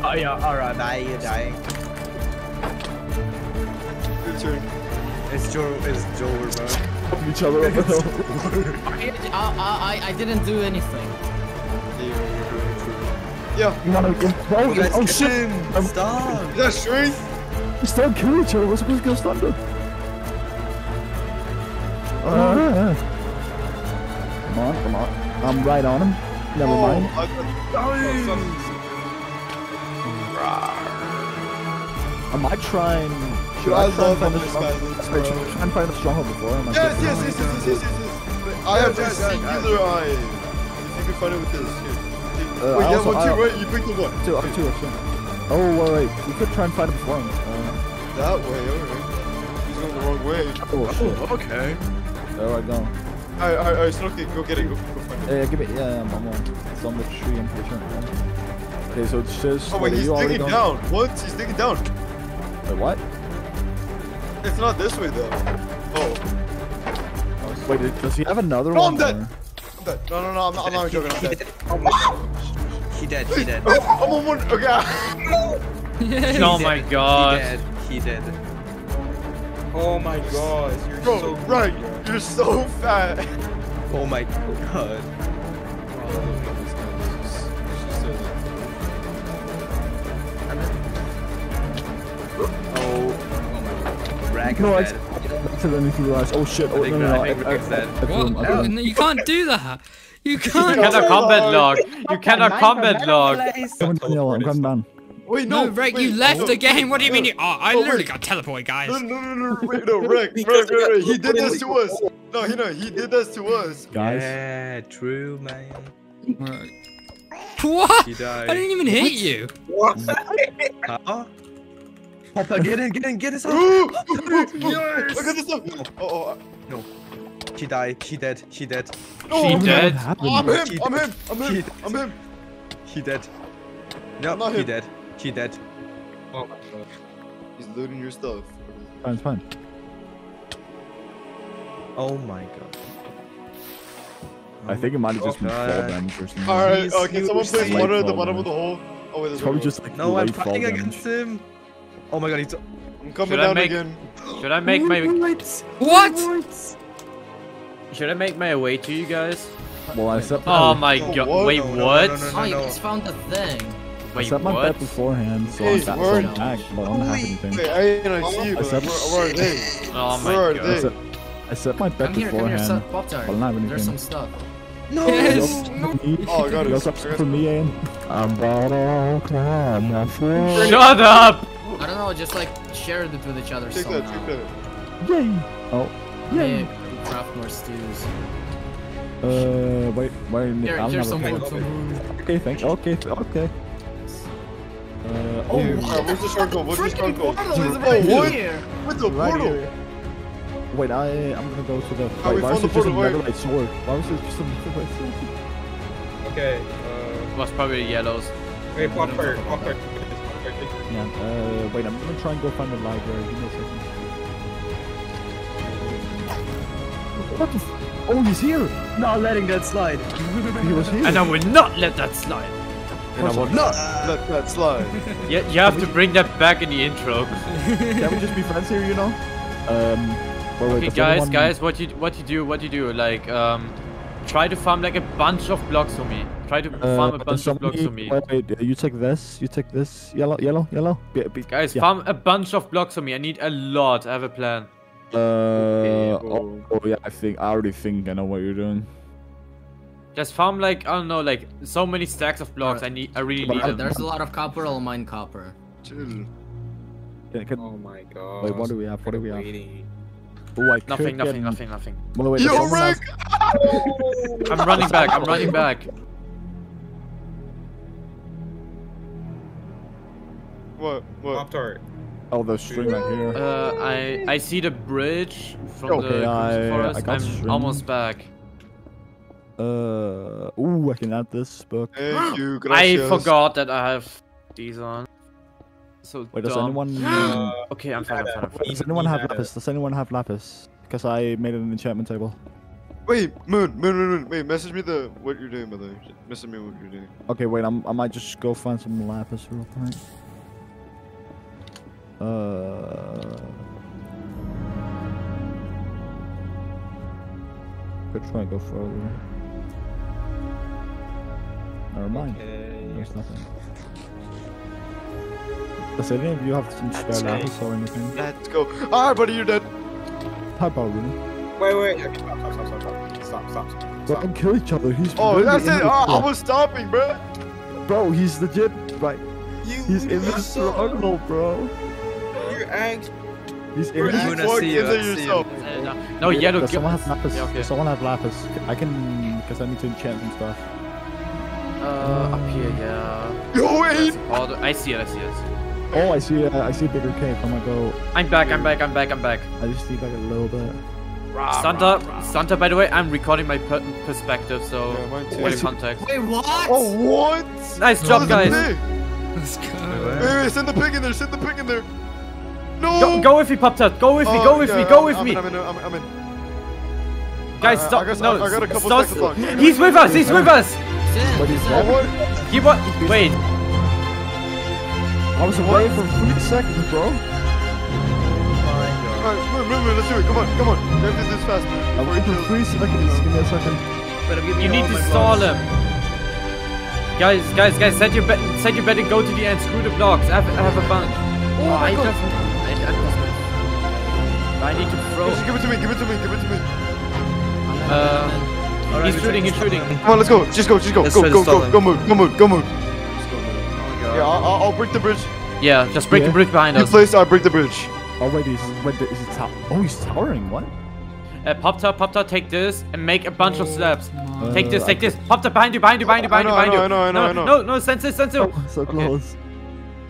Oh yeah, alright. Nah, you're dying. Your turn. It's Joe. It's Joe. We're back. Each other. I, I, I didn't do anything. Yeah. No, no, no. Oh shit! Stop. That's straight. We still kill each other. We're supposed to kill Thunder. Uh, come on, come on. I'm right on him. Never oh, mind. I, I, I, am I trying... Should I, I try and find the stronghold? Wait, should I try and find the stronghold before? Am I yes, yes, yes, yes, yes, yes, yes. I have this either eye. You can find it with this. Wait, uh, yeah, one, two, right? You picked the one. Two, up two, up two. Oh, wait, wait. We could try and find it before. Uh, that way, alright. He's going the wrong way. Oh, shit. Oh, okay. There I go. Alright, alright, alright, Snooky, go get it, go, go find it. Yeah, yeah, give it, yeah, I'm on. It's on the tree, I'm pretty sure. Okay, so it's just... Oh wait, he's digging down! What? He's digging down! Wait, what? It's not this way, though. Oh. Wait, does he have another no, one? No, I'm dead! I'm dead. No, no, no, I'm not, I'm not joking, I'm dead. He dead, he dead. I'm on one, okay. Oh my god. He dead, he dead. Oh my god, you're Bro, so right, fat. You're so fat. Oh my god. Oh my god. No, I accidentally realized. Oh shit, oh no, no, no, no. You can't do that. You can't. You cannot combat log. You cannot combat log. I'm going down. Wait, no, no Rwek, you left no, the game. What do you no, mean? You... Oh, I no, literally wait. got teleported, guys. No, no, no, no, wait, no, Rwek, Rwek, Rwek, Rwek, he did this to us. No, he, no, he did this to us. Guys. Yeah, true, man. Right. What? He died. I didn't even hit you. What? Huh? Get in, get in, get this up. Yes. Look at this up. Oh, oh, no. She died. She dead. She dead. No, she dead. Oh, I'm him. I'm him. I'm him. I'm him. He dead. No, he dead. She dead. Oh my god. He's looting your stuff. Fine, it's fine. Oh my god. I think it might have just been fall damage or something. Alright, uh, can someone place water at the bottom of the hole? Oh wait, there's probably just like no, I'm fighting against him. Oh my god, he's... I'm coming down again. Should I make my... What? Should I make my way to you guys? Well, I said... Oh my god, wait, what? Oh, you guys found the thing. Wait, I set my bet beforehand, so hey, I'm word. back, but I don't have anything. Wait, I didn't see you, I set my, where are they? Oh my god. I set, I set my bet here, beforehand, here, but I don't have anything. There's some stuff. No! Yes. No. Oh, I got it. That's up for me, Aim. I'm about all calm, my friend. Shut up! I don't know, just like, share it with each other take somehow. Take that, take that. Yay! Oh, yay! Yeah, craft more stews. Uh, wait, wait. Here, I'm here's some wood. Okay, thanks. Okay, okay. Uh, oh, yeah, wow. Where's the circle? Where's the circle? Right oh, what? Here. With the right portal? Here. Wait, I, I'm gonna go to the... Oh, wait, why is it just a Netherite sword? Why was it just a Netherite sword? Okay, uh... It was probably yellows. Wait, pop her, pop her. Yeah, uh, wait, I'm gonna try and go find the library. Give me a second. What the f... Oh, he's here! Not letting that slide. He was here. And I will not let that slide. And I will not let that slide. Yeah, you have to bring that back in the intro. Can we just be friends here, you know? Um, well, wait, okay, guys, guys, what you what you do, what you do, like, um, try to farm like a bunch of blocks for me. Try to uh, farm a bunch of blocks for me. Wait, wait, you take this, you take this, yellow, yellow, yellow. Be, be, guys, yeah. farm a bunch of blocks for me. I need a lot. I have a plan. Uh, okay, oh, oh yeah, I think I already think I know what you're doing. Just farm like, I don't know, like, so many stacks of blocks, I need, I really need them. There's a lot of copper, I'll mine copper. Chill. Yeah, can... Oh my god. Wait, what do we have, what do we have? Oh, I nothing, nothing, get... nothing, nothing, nothing. Wait, Yo, Rwek! Has... I'm running back, I'm running back. What? What? Pop-Tart. Oh, the string right here. Uh, I I see the bridge from okay, the I, forest. I got I'm string. Almost back. Uh, ooh, I can add this book. Thank you, gracias. I forgot that I have these on. So wait, dumb. Does anyone? Uh, okay, I'm fine. I'm fine. Does anyone have lapis? Does anyone have lapis? Because I made an enchantment table. Wait, Moon, Moon, Moon, Moon. Wait, message me the what you're doing, brother. Message me what you're doing. Okay, wait. I'm, I might just go find some lapis real quick. Uh, could try and go further. Never mind. Okay. There's nothing. Does any of you have some spare lapis or anything? Let's go. Ah, buddy, you're dead. Hi, Bobby. Wait, wait. Okay, stop, stop, stop, stop, stop, stop, stop. Bro, don't kill each other. He's. Oh, that's it. Oh, I was stopping, bro. Bro, he's legit. Right. You he's in the struggle, bro. Angst. He's in yourself. Uh, no, no yeah, yellow. Does someone have lapis? Yeah, okay. Someone have lapis? I can, because I need to enchant some stuff. Uh, up here, yeah. Yo, wait! The, I see it, I see it. Oh, I see it. I see a bigger cave. I'm gonna go. I'm back, I'm back, I'm back, I'm back. I just need like a little bit. Santa, Santa. By the way, I'm recording my per perspective, so yeah, wait, context. Wait, what? Oh, what? Nice no, job, guys. Let's go. Wait, wait, send the pig in there. Send the pig in there. No! Go, go with me, Pop-Tart. Go with me. Go with me. Go with me. I'm in. I'm in. Guys, stop. No, I got a couple seconds left. He's with us. He's with us. He was. Wait. I was away for three seconds, bro. Alright, move, move, move. Let's do it. Come on, come on. We have to do this fast. I'm waiting for three seconds. Give me a second. You need to stall him. Guys, guys, guys. Said you better go to the end. Screw the blocks. I have a bunch. Oh, oh I, just, I, I, I need to throw. Just give it to me, give it to me, give it to me. Uh, right, he's shooting, he's shooting. Come on, let's go. Just go, just go. Let's go, go, go, go, go, move, go, move, go, move. Oh yeah, I'll, I'll break the bridge. Yeah, just break yeah. the bridge behind us. Place, I'll break the bridge. Oh, wait, he's, wait, is it tower? Oh, he's towering, what? Uh, Pop-Tart, Pop-Tart, take this and make a bunch oh, of slabs. Uh, take this, take I this. Pop-Tart, behind you, behind you, behind you, behind you, behind you. I know, I know, I know. No, no, sense it, sense it. So close.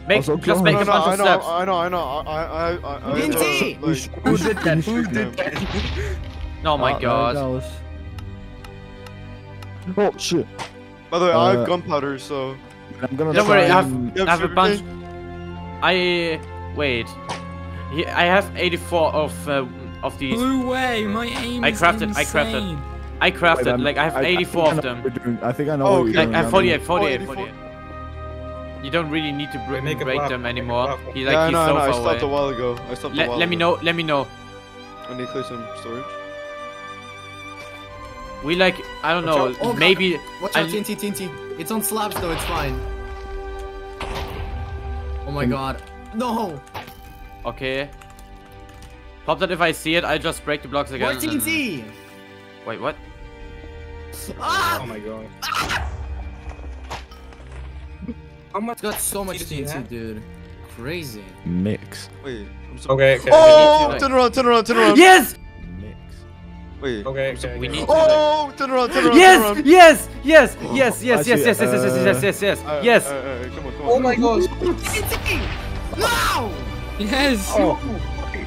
Make, oh, so just make no, a bunch no, of steps. I know, I know, I know, I, I, I, I N T! Who did that? Who did that? Oh my uh, god. No, oh shit. By the way, uh, I have gunpowder, so... I'm gonna don't worry, I have, and... I have a bunch... I... wait. I have eighty-four of uh, of these. No way, my aim I crafted, is I crafted, I crafted. I crafted, wait, like I have I, eighty-four I of them. I think I know oh, what you're doing. Like, forty-eight, forty-eight, forty-eight. You don't really need to break, make break them anymore. He, like, yeah, he's no, so no, far I stopped away. a while ago. I stopped Le a while let ago. Let me know, let me know. I need to clear some storage. We like, I don't know, oh, maybe... Watch out, T N T, T N T. It's on slabs though, it's fine. Oh my god. No! Okay. Pop that if I see it, I just break the blocks again. What T N T? And... Wait, what? Ah! Oh my god. Ah! How much got so much T N T, dude? Crazy. Mix. Wait. I'm so okay, okay. Oh, turn around, turn around, turn around. Yes. Mix. Wait. Okay. So okay we need. Oh, turn around, turn around. Yes, yes, yes, yes, yes, yes, yes, yes, yes, yes, yes, yes, yes. Come on, come on. Oh my gosh. T N T. No. Yes. Oh my god.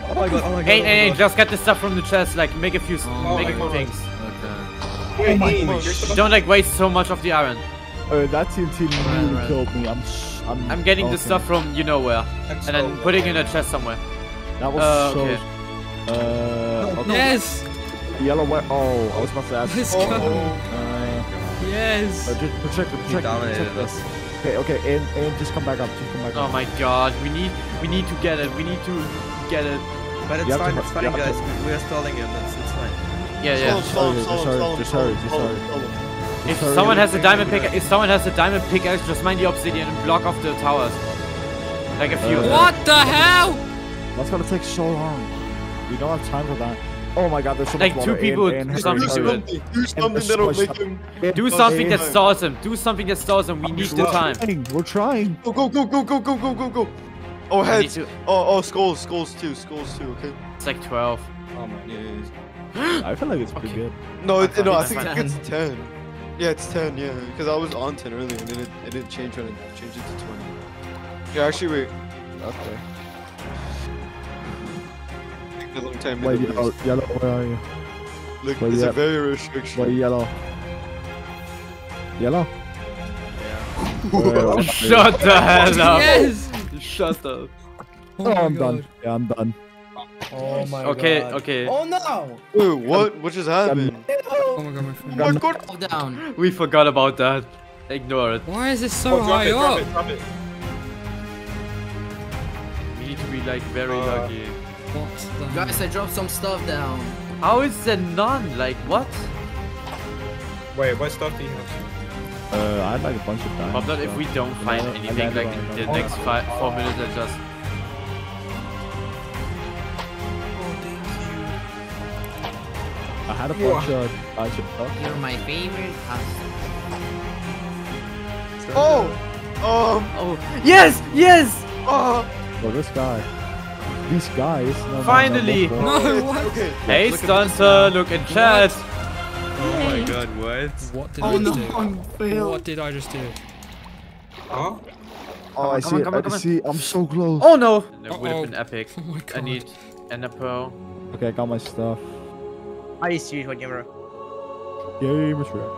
Oh my god. Hey, hey, just get the stuff from the chest. Like, make a few, make a few things. Okay. Oh my gosh. Don't like waste so much of the iron. Oh, that T N T really right, killed right. me. I'm sh I'm, I'm getting okay. the stuff from you know where, That's and then so putting in a chest somewhere. That was uh, so. Okay. Uh, okay. Yes. Yellow. Where? Oh, I was about to ask. Let's oh, go. Uh, yes. Uh, just protect, protect, protect us. Okay, okay, and and just come back up. Just come back up. Oh my God, we need we need to get it. We need to get it. But it's you fine. It's fine, guys. To... We're stalling him. It's, it's fine. Yeah, yeah. Just hurry, just hurry, just hurry. If someone has a diamond pickaxe, if someone has a diamond pickaxe, just mine the obsidian and block off the towers. Like a few. Uh, what the hell? That's gonna take so long. We don't have time for that. Oh my god, there's so much like two water. people. And, and do something to it. Do something that'll make him. Do something that stores him. Do something that stores him. We I'm need the trying. time. We're trying. Go go go go go go go go go. Oh heads. Oh oh skulls skulls too skulls too. Okay. It's like twelve. Oh my days. I feel like it's pretty okay. good. No, it, no, I think it's ten. Yeah, it's ten, yeah, because I was on ten earlier and it, it didn't change when I changed it to twenty. Yeah, actually, wait. even up there. Take a long time. Wait, yellow, yellow, where are you? Look, wait, there's a very restriction. Wait, yellow. Yellow? Yeah. Shut the hell up! Yes! Shut up. Oh, oh I'm God. done. Yeah, I'm done. Oh my okay, god. Okay, okay. Oh no! Wait, what? What just happened? Oh my god, my friend. Oh down. We forgot about that. Ignore it. Why is it so oh, high it, up? Drop it, drop it. We need to be like very uh, lucky. What the... Guys, I dropped some stuff down. How is there none? Like what? Wait, what stuff do you have? Uh, I had like a bunch of diamonds. But if we don't find no, anything, like in the next five, four minutes, I just. I had a bunch yeah. of bunch of stuff. You're my favorite husband. Oh! Um, oh! Yes! Yes! Oh! Well, this guy. These guys. No, Finally! No, no, no, no what? Okay. Hey, Stunta, look in chat! Oh my god, what? What did oh, I no, do? I'm failed. What did I just do? Huh? Oh, I see. I see. I'm so close. Oh no! And it uh -oh. would have been epic. Oh my god. I need an apple. Okay, I got my stuff. I see what gamer. Game is real.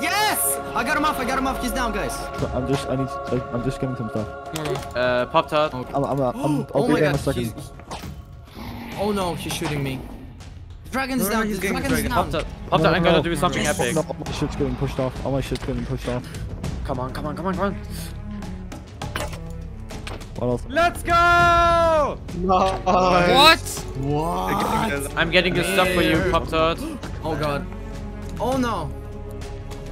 Yes! I got him off. I got him off. He's down, guys. I'm just. I need. To, I, I'm just getting some stuff. Uh, Pop Tart. Okay. I'm. I'm. I'm I'll oh be there in a second. He's... Oh no! He's shooting me. Dragon's down. He's dragon's dragon. down. Pop Tart. Pop Tart. No, no, I'm gonna do something no, epic. No, all my shit's getting pushed off. All my shit's getting pushed off. Come on! Come on! Come on! Come on! What else? Let's go! No. What? What? I'm getting this stuff for you, Pop-Tart. Oh god. Oh no.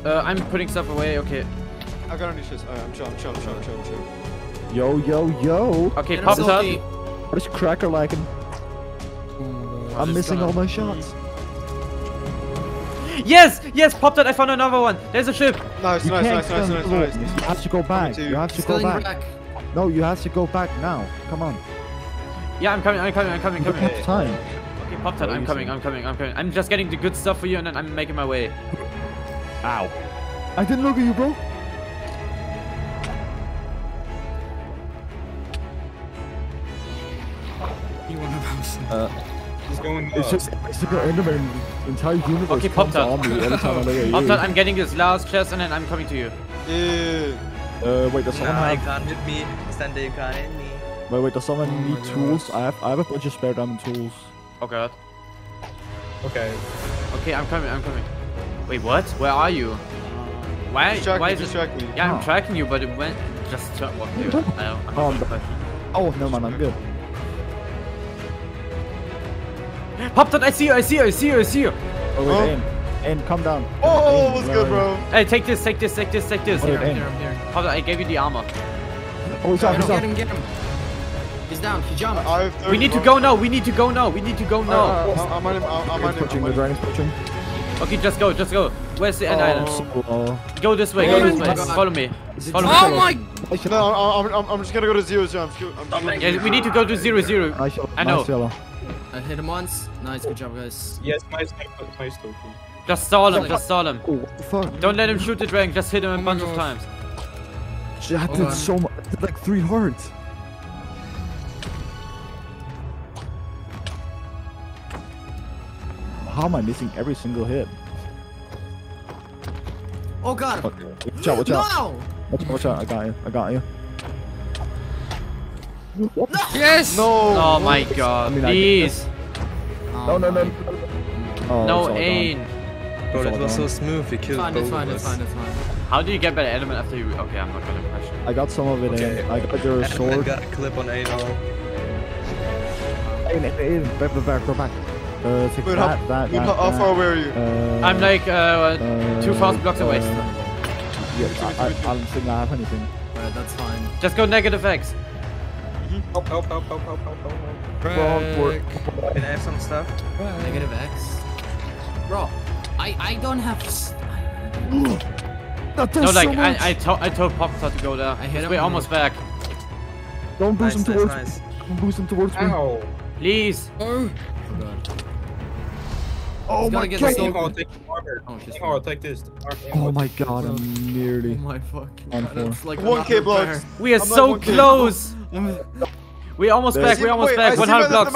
Uh, I'm putting stuff away. Okay. I got any shit. I'm chill. I'm chill. I'm chill. I'm chill. I'm chill. Yo, yo, yo. Okay, Pop-Tart. What is Cracker liking? I'm, I'm missing gonna... all my shots. Yes, yes, Pop-Tart. I found another one. There's a ship. Nice, nice, nice, nice, nice, nice. You have to go back. You have to go back. No, you have to go back now. Come on. Yeah, I'm coming, I'm coming, I'm coming, coming. Pop time. Okay, Pop Tart, I'm coming, I'm coming, I'm coming. I'm just getting the good stuff for you and then I'm making my way. Ow. I didn't look at you, bro. You want to bounce uh, He's going It's up. just it's like an Enderman entire universe. Okay, Pop Tart. Pop Tart, I'm getting this last chest and then I'm coming to you. Yeah. Uh, wait, does someone nah, have... you can't hit me. Sunday, you can't hit me. Wait, wait, does someone oh need tools? I have, I have a bunch of spare diamond tools. Oh god. Okay. Okay, I'm coming, I'm coming. Wait, what? Where are you? Why? Track why me, is it tracking me? Yeah, oh. I'm tracking you, but it went... Just... Tra well, here, I don't, I'm oh, I'm the... oh, no man, I'm good. Pop-Tart, I see you, I see you, I see you, I see you! Oh, wait, aim. And come down. Oh, aim. What's good, bro? Hey, take this, take this, take this, take this. Here, here, here. Pop Tart, I gave you the armor. Oh, he's up, he's up. Get him, get him. He's down, he jumped. We need to go now, we need to go now, we need to go now. I'm on him, I'm on him. The dragon's pushing. Okay, just go, just go. Where's the end island? Go this way, go this way. Follow me. Follow me. Oh my. No, I'm, I'm just gonna go to zero, zero. Yeah, we need to go to zero, zero. I know. I hit him once. Nice, good job, guys. Yes, my sniper, my sniper. Just stall him, just stall him. Oh, what the fuck? Don't let him shoot the dragon, just hit him a oh bunch of times. Shit, I did oh, so much. I did like three hearts. How am I missing every single hit? Oh god! Fuck. Watch out, watch out. No! Watch out, watch out. I got you, I got you. What? Yes! No! Oh my god, I mean, please! Oh no, no, no, no. Oh, no aim. Bro, it was so smooth, we killed both of us. It's fine, it's fine, it's fine. How do you get better element after you... Okay, I'm not gonna question. I got some of it okay. in. I got your sword. I got a clip on Aynhall. Aim, aim, aim. Back, back, back, back. Uh, take Wait, that, how, that, that, how far away are you? Uh, I'm like, uh, uh two thousand blocks uh, away. Uh, yeah, I, I don't think I have anything. Alright, that's fine. Just go negative X. Help, help, help, help, help, help, help. Rwek. Can I have some stuff? Rwek. Negative X. Bro, I I don't have. That does no, like so much. I I told I told Pop-Tart to go there. I hit him. We're almost back. Don't boost nice, him towards. Nice. Don't boost him towards. Ow. Me. Please. Oh. God. Oh my god! Aynhall, take armor. Aynhall, take this. Oh my god! I'm nearly. Oh my fucking. Like one K blocks. We are so close. We almost back. We almost back. one hundred blocks.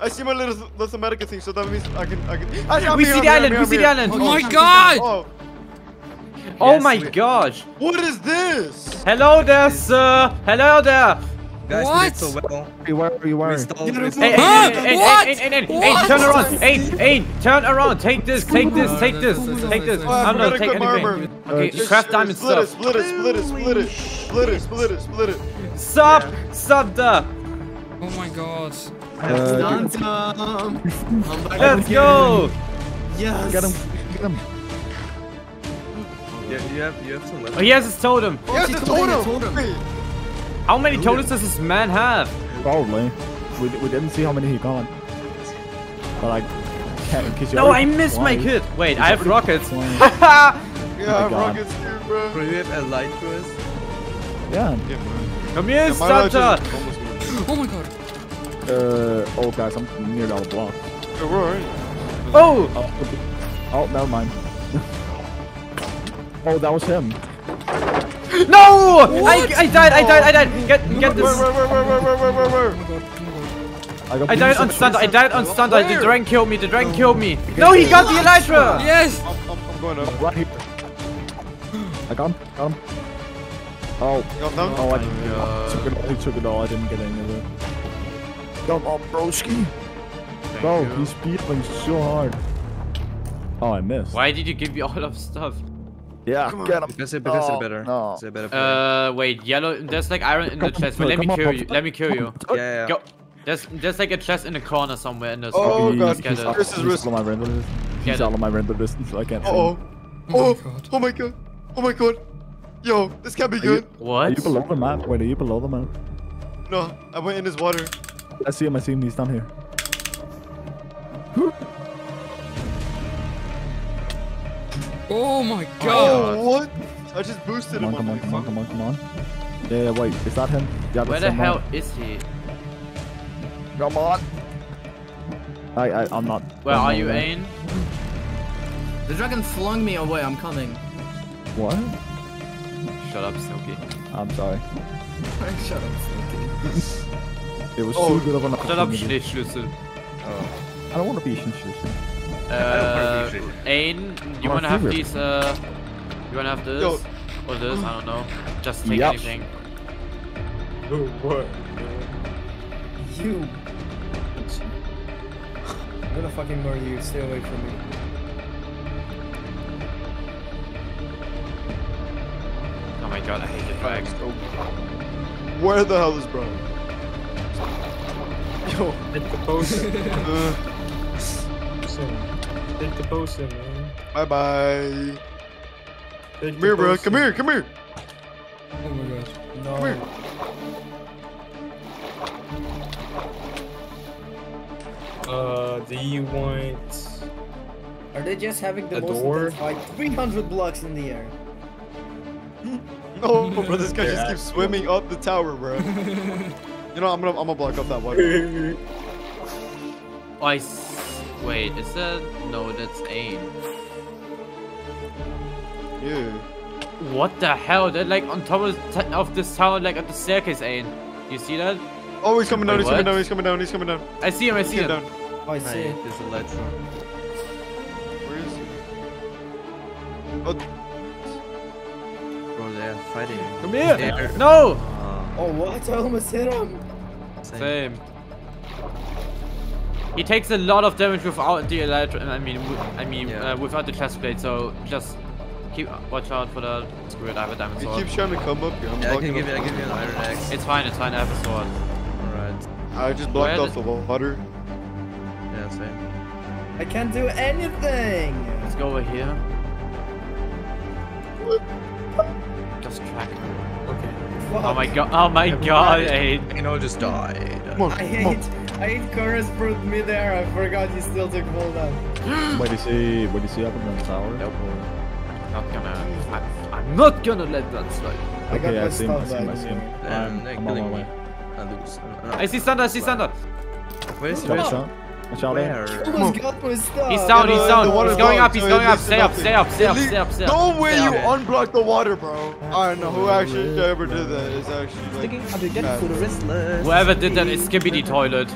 I see my little thing. I see my little mathematical thing. So that means I can. I can. We see the island. We see the island. Oh my god! Oh my gosh! What is this? Hello there, sir. Hello there. Guys, what? So well. Hey, where are you? Where are you? Hey, hey, turn around! Hey, hey, turn around! Take this, take this, take this, take this. I'm not taking anything. Okay, craft diamond stuff. Split it, split it, split it, split it, split it, split it. Stop, stop the. Oh my God. Let's go. Yes. Get him, get him. Yeah, you have, you have some left. Oh, he has his totem. He has his totem. How many totems does this man have? Probably. We, we didn't see how many he got. But I can't kiss you. No, I missed my kid. Wait, He's I have rockets. Haha! Yeah, I have rockets too, bro. Bro, you have Elytra's? Yeah. yeah bro. Come here, yeah, Santa! Oh my god. Uh, oh, guys, I'm near that block. Yeah, where are you? Oh! Oh, oh never mind. Oh, that was him. No! I, I died, I died, I died! Get get this! Where, where, where, where, where, where, where, where? I died on Stunda, I died on Stunda, the dragon killed me, the dragon killed me! No, he got the Elytra! Yes! I'm, I'm going up. Right here. I got him, got him. Oh. You got him? Oh, I didn't get it all, I took it all, I didn't get any of it. Come on, broski! Bro, he's beating so hard. Oh, I missed. Why did you give me all of stuff? Yeah, come get him. Because they're oh, better. No. They're better uh, wait, yellow. There's like iron in the chest. Wait, let me kill you. Let me kill you. Yeah, yeah. Go. There's, there's like a chest in the corner somewhere in this. Oh god, this is risky. He's out of my render distance, so I can't. Uh oh, oh, oh my god, oh my god. Yo, this can't be good. What? Are you below the map? Wait, are you below the map? No, I went in this water. I see him. I see him. He's down here. Oh my god! Oh, what? I just boosted him. Come on, come on, come on, come on, come on. Yeah, yeah, wait, is that him? Yeah, where the hell is he? Come on! I, I, I'm not. Where are you, Ayn? The dragon flung me away, I'm coming. What? Shut up, Snooky. I'm sorry. Shut up, Snooky. It was so good of an opportunity. Shut up, Schnittschlüssel. Oh. I don't want to be Schnittschlüssel. Uh, Ayn, you wanna have these, uh, you wanna have this, Yo. or this, I don't know, just take yep. anything. Oh, what? You. I'm gonna fucking murder you, stay away from me. Oh my god, I hate the bags. Where the hell is bro? Yo, hit the post. uh. Take the potion, man. Bye bye. Take come here, bro. Come here, come here. Oh my gosh. No. Come here. Uh, do you want. Are they just having the most intense fight? three hundred blocks in the air. No, bro, this guy just keeps swimming up the tower, bro. You know, I'm gonna, I'm gonna block up that water. Oh, I see. Wait, is that? No, that's Ayn. Yeah. What the hell? They're like on top of, of this tower, like at the staircase, Ayn. You see that? Oh, he's coming down, Wait, he's what? coming down, he's coming down, he's coming down. I see him, I see he's him. Down. Oh, I see him. There's a Elytra. Where is he? Oh. Bro, they're fighting. Come here! There. No! Uh, oh, what? I almost hit him. Same. Same. He takes a lot of damage without the Elytra, I mean, I mean, yeah. uh, without the chest plate. So just keep watch out for that. Screw it, I have a diamond sword. He keeps trying to come up here. I'm yeah, I can give you, I give you an iron axe. It's fine, it's fine. I have a sword. All right. I just blocked off the water. Yeah, same. I can't do anything. Let's go over here. What? Just track. Okay. Fuck. Oh my god! Oh my yeah, god! Ayn, you know, just die. Come on, I hate. Come on. I hit Chorus brute midair, I forgot you still took full damage. What do you see? What do you see up in the tower? Nope. I'm not gonna. I'm, I'm not gonna let that slide. I okay, got my stuff back. I see him. I'm, I'm on my way. I lose. I see Stunta. I see Stunta. Where is he? Where is he? Watch out, man. He's down, he's down. He's going up, he's going up. Stay up, stay up, stay up, stay up. No way you unblock the water, bro. I don't know who actually ever did that. It's actually. Whoever did that is skibbity toilet.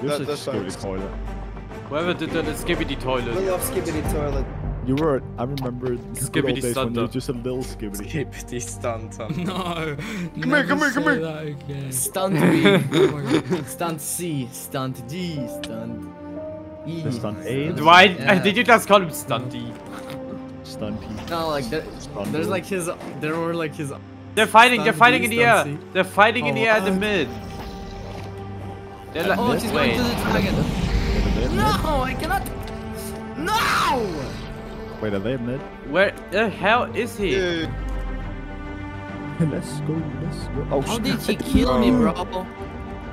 Skibbity toilet. Whoever did that is skibbity toilet. We love skibbity toilet. You were, I remember skibbity stunter. Just a little skibbity. Skibbity stunter. No. Come here, come here, come here. Okay. Stunt B. Oh stunt C. Stunt D. Stunt E. The stunt A. Why yeah. did you just call him stunt D? Stunt P. No, like there, there's like his. There were like his. They're fighting. They're fighting in the air. They're fighting in the air in the mid. They're like. Oh, she's going to the dragon. No, I cannot. No. Wait, are they mid? Where the hell is he? Yeah. Let's go, let's go. Oh, how did he kill oh. me, bro?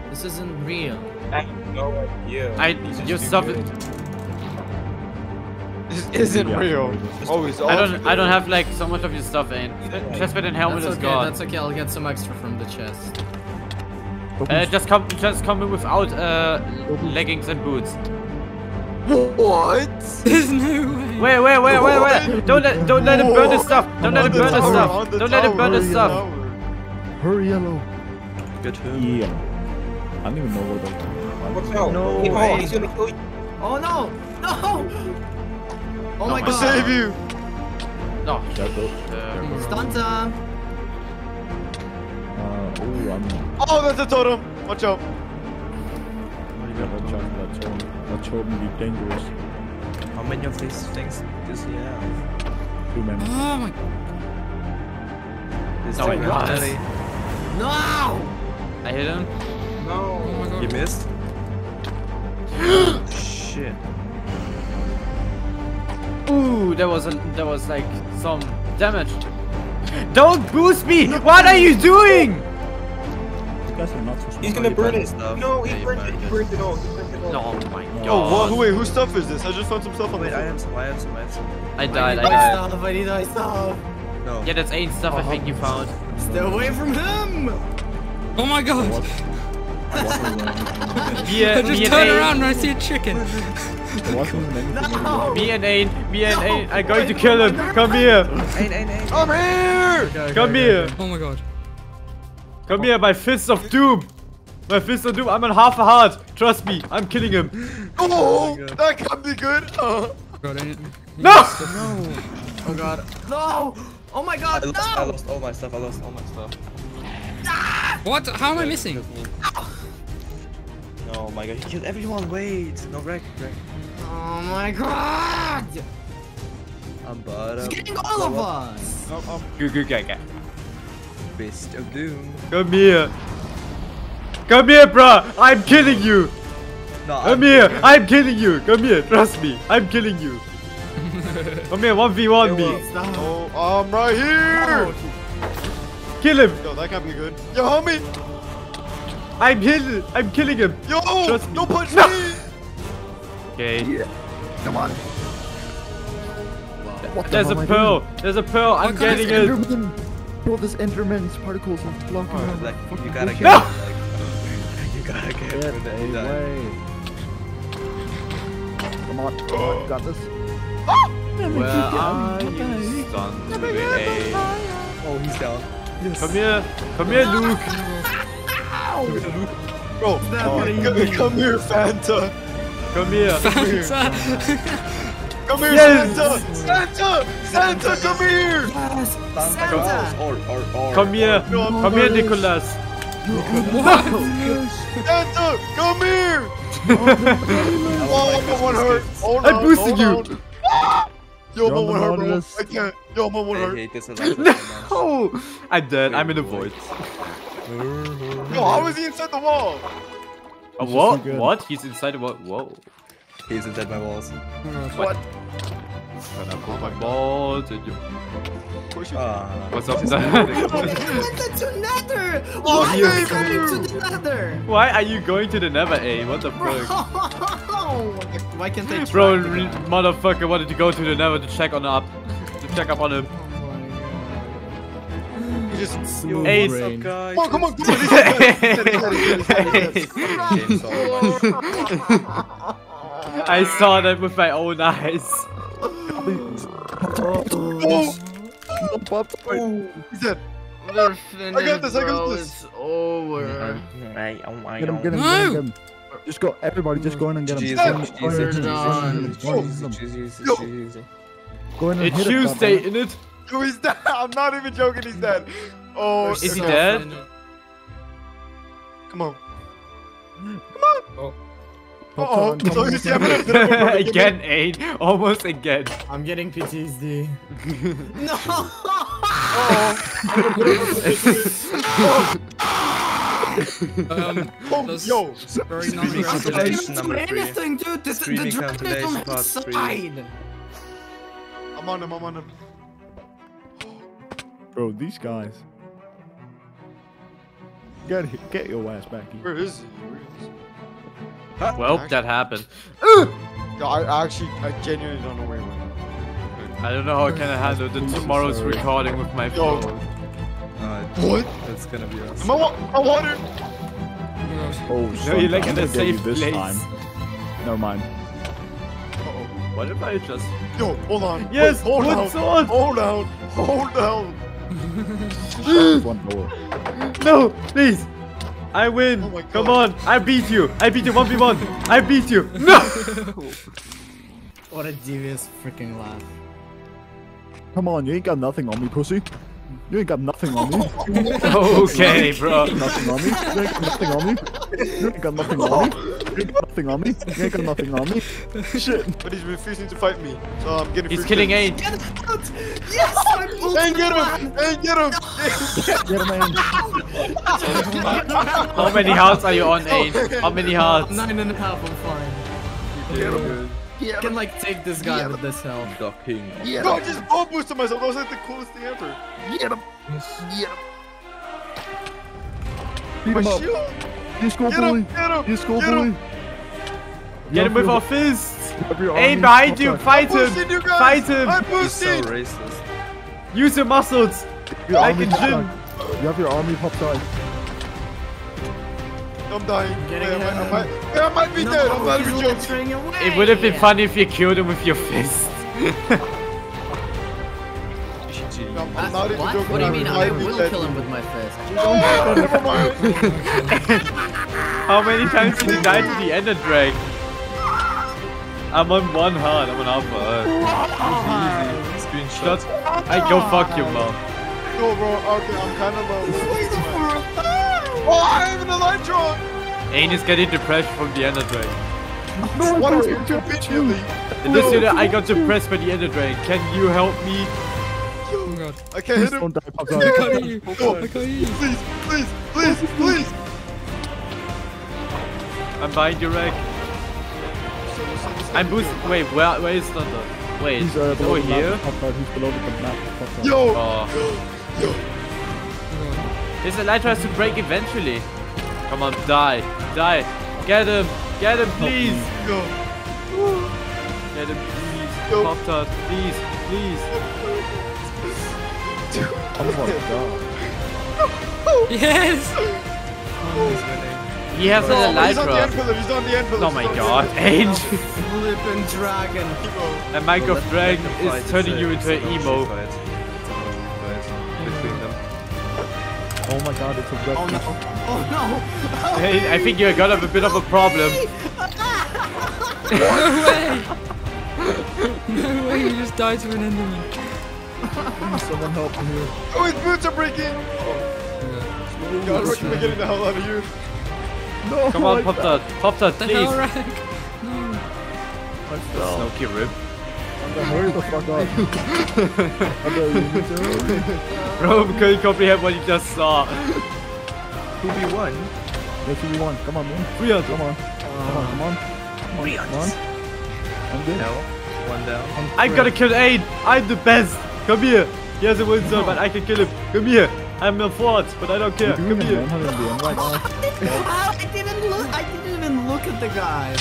This isn't real. I have no idea. I just stop it. This isn't yeah. real. Oh, it's I don't. I don't have like so much of your stuff, Ayn. Yeah. Chestplate and helmet that's is okay, gone. That's okay. I'll get some extra from the chest. Uh, just come. Just come in without uh, leggings and boots. What? There's no way. Wait, wait, wait, wait, wait. Don't let, don't let him burn his stuff. Don't let him burn his stuff. Don't let him burn his stuff. Hurry, Yellow. Get him. Yeah. I don't even know where they are. What's hell? No way. He's gonna kill you. Oh no! No! Oh my God! Save you! No. Stunter. Uh oh, I'm. Oh, that's a totem. Watch out. Watch out, watch out. That told me be dangerous. How many of these things does he have? Too many. Oh my God. This no, no! I hit him. No. Oh my God. You missed. Shit. Ooh, there was a, there was like some damage. Don't boost me! No. What are you doing? Guys are not so he's gonna burn it. Stuff. No, he yeah, burned it. He burned it all. He burned it all. Oh my God. Yo, what, wait, whose stuff is this? I just found some stuff on the wait, I have some, I have some, I have some. I died, I, I died. I stuff, I need my stuff. No. Yeah, that's Ayn's stuff oh, I think you found. Stay away from him! Oh my God. yeah, I just me turn around and I see a chicken. no. Me and Ayn, me and Ayn, I'm going to kill him. Come here. Ayn, Ayn, Ayn. Come here! Okay, okay, come here. Okay. Oh my God. Come here, my fist of doom! My fist of doom, I'm on half a heart! Trust me, I'm killing him! Oh, oh that can't be good! Oh. God, I need, I need no! no! Oh God, no! Oh my God, I lost, no! I lost all my stuff, I lost all my stuff. Ah! What? How am I missing? No, my God, he killed everyone, wait! No, Rwek, Rwek. Oh my God! I'm but, um, he's getting all of us! Oh, oh. Good, good, good, good. Fist of doom. Come here. Come here, bruh. I'm killing you. No, Come I'm here. Kidding. I'm killing you. Come here. Trust me. I'm killing you. Come here. one v one me. Oh, I'm right here. Oh. Kill him. Yo, that can't be good. Yo, homie. I'm hidden. I'm killing him. Yo, trust me. Don't punch no. me. Okay. Yeah. Come on. Wow. There's a pearl. There's a pearl. I'm getting it. Enderman. Bro, this Enderman's particles are blocking him. Like, you gotta get no! like, you gotta get it. Come on, come on, you got this. Oh! Where are you, oh, he's down. Yes. Come here, come here, Luke. Come here, Luke. Bro, oh, come here, Fanta. Come here. Fanta. Come here, yes. Santa! Santa! Santa, come here! Yes. Santa! Or, or, or, come here! Or, no, come no, here, no. Nicholas! What? Santa, come here! Oh, my one hurt! I'm boosting you! Yo, my one hurt, bro! I can't! Yo, my one hurt! No! I'm dead, I'm in a void. Yo, how is he inside the wall? A wall? What? He's inside the wall? Whoa. He's inside my walls. What? When I pull my balls and you... Push it. Uh, What's up? Why are you going to the Nether? Why are you going to the Nether, A? What the fuck? Why can't they Bro, motherfucker wanted to go to the Nether to check on up. To check up on him. just smooth hey, brain. Guys? Oh, come on, come on. I saw that with my own eyes. Oh. Oh, popcorn. He's dead. We're finished, I got this, I got this. It's over. Get him, get him, get him, get him. Just go, everybody, just go in and get him. We're done. Go in and it's hit you, Tuesday, isn't it? No, he's dead. I'm not even joking, he's dead. Oh, Is so he dead? Funny. Come on. Come on. Oh. Uh-oh. Oh, again, Aid. Almost again. I'm getting P T S D. No! Uh-oh. um, oh, yo! Sorry, number I can't do anything, dude! This, the dragon is on his side! I'm on him, I'm on him. Bro, these guys. Get, get your ass back here. Where is he? Where is he? Huh? Well, actually, that happened. No, I actually, I genuinely don't know where he went. I don't know how I can handle the tomorrow's sorry. recording with my phone. Uh, what? That's gonna be awesome. My, wa my water! Oh, no, son, you're like in a safe place. Time. Never mind. Uh-oh. What if I just... Yo, hold on. Yes, Wait, hold, hold, on. hold on. Hold on. Hold on. No, please. I win! Oh come on! I beat you! I beat you one v one! I beat you! No! What a devious freaking laugh. Come on, you ain't got nothing on me, pussy. You ain't got nothing on me. Okay, bro. You ain't got nothing on me. You ain't got nothing on me. You ain't got nothing on me. You ain't got nothing on me. You ain't got nothing on me. Shit. But he's refusing to fight me. So I'm getting He's killing Aid. Get out! Yes! And get him! And get him! Get him, Aid. How many hearts are you on, Aid? How many hearts? Nine and a half, I'm fine. Get him. You can like take this guy with this helm. No, I just ball boosted myself. That was like the coolest thing ever. Get him. Get him. Beat him up. Disco bully. Disco bully. Get him with our fists. Aim behind you. Fight him. Fight him. I'm boosted. He's so racist. Use your muscles. Like in gym. You have your army popped out. I'm dying. Wait, I, might, I might be no, dead. I'm not even joking. It would have been funny if you killed him with your fist. No, I'm not even joking. What do you mean? I, I will dead. kill him with my fist. Oh, never mind. How many times did you die to the Ender Drake? I'm on one heart. I'm on alpha heart. Screenshot. I go fuck your mom. No, bro. Okay, I'm kind of low. Oh, I have an Elytra! Ain is getting depressed from the Ender Dragon. No, what are you doing? Listen, no, I got depressed by the Ender Dragon. Can you help me? Oh god. I can't hit him. I can't hit him. Oh, I can't hit him. Please, please, please, please. I'm buying your Rwek. I'm boosting. Wait, where, where is Thunder? Wait, he's uh, over here? He's below the map. Yo! Oh. Yo! This Elytra has to break eventually. Come on, die. Die. Get him. Get him, please. Go. Get him, please. Pop-Tart, please. Please. Oh my god. Yes. Oh, he has no, an Elytra. He's on the He's on the envelope. Oh my god. Angel. Flippin' dragon. A micro well, dragon is turning you into an emo. Fight. Oh my god, it's a wreck. Oh no. Oh no. Oh, hey, I think you're gonna have a bit of a problem. No way. No way, you just died to an Enderman. Someone help me here. Oh, his boots are breaking. Oh. Yeah. God, we're getting the hell out of you. No. Come on, pop that. Pop that, please. No. Snowky rib. Hurry the fuck up. Bro, couldn't comprehend what you just saw. two v one? Yeah, two v one. Come on, man. Rian, come on. Come on, come on. Come on. Come on. I'm good. No. One down. I gotta kill Aid. I'm the best. Come here. He has a win zone, but I can kill him. Come here. I'm a force, but I don't care. Come here. I didn't look. I didn't. Look at the guy.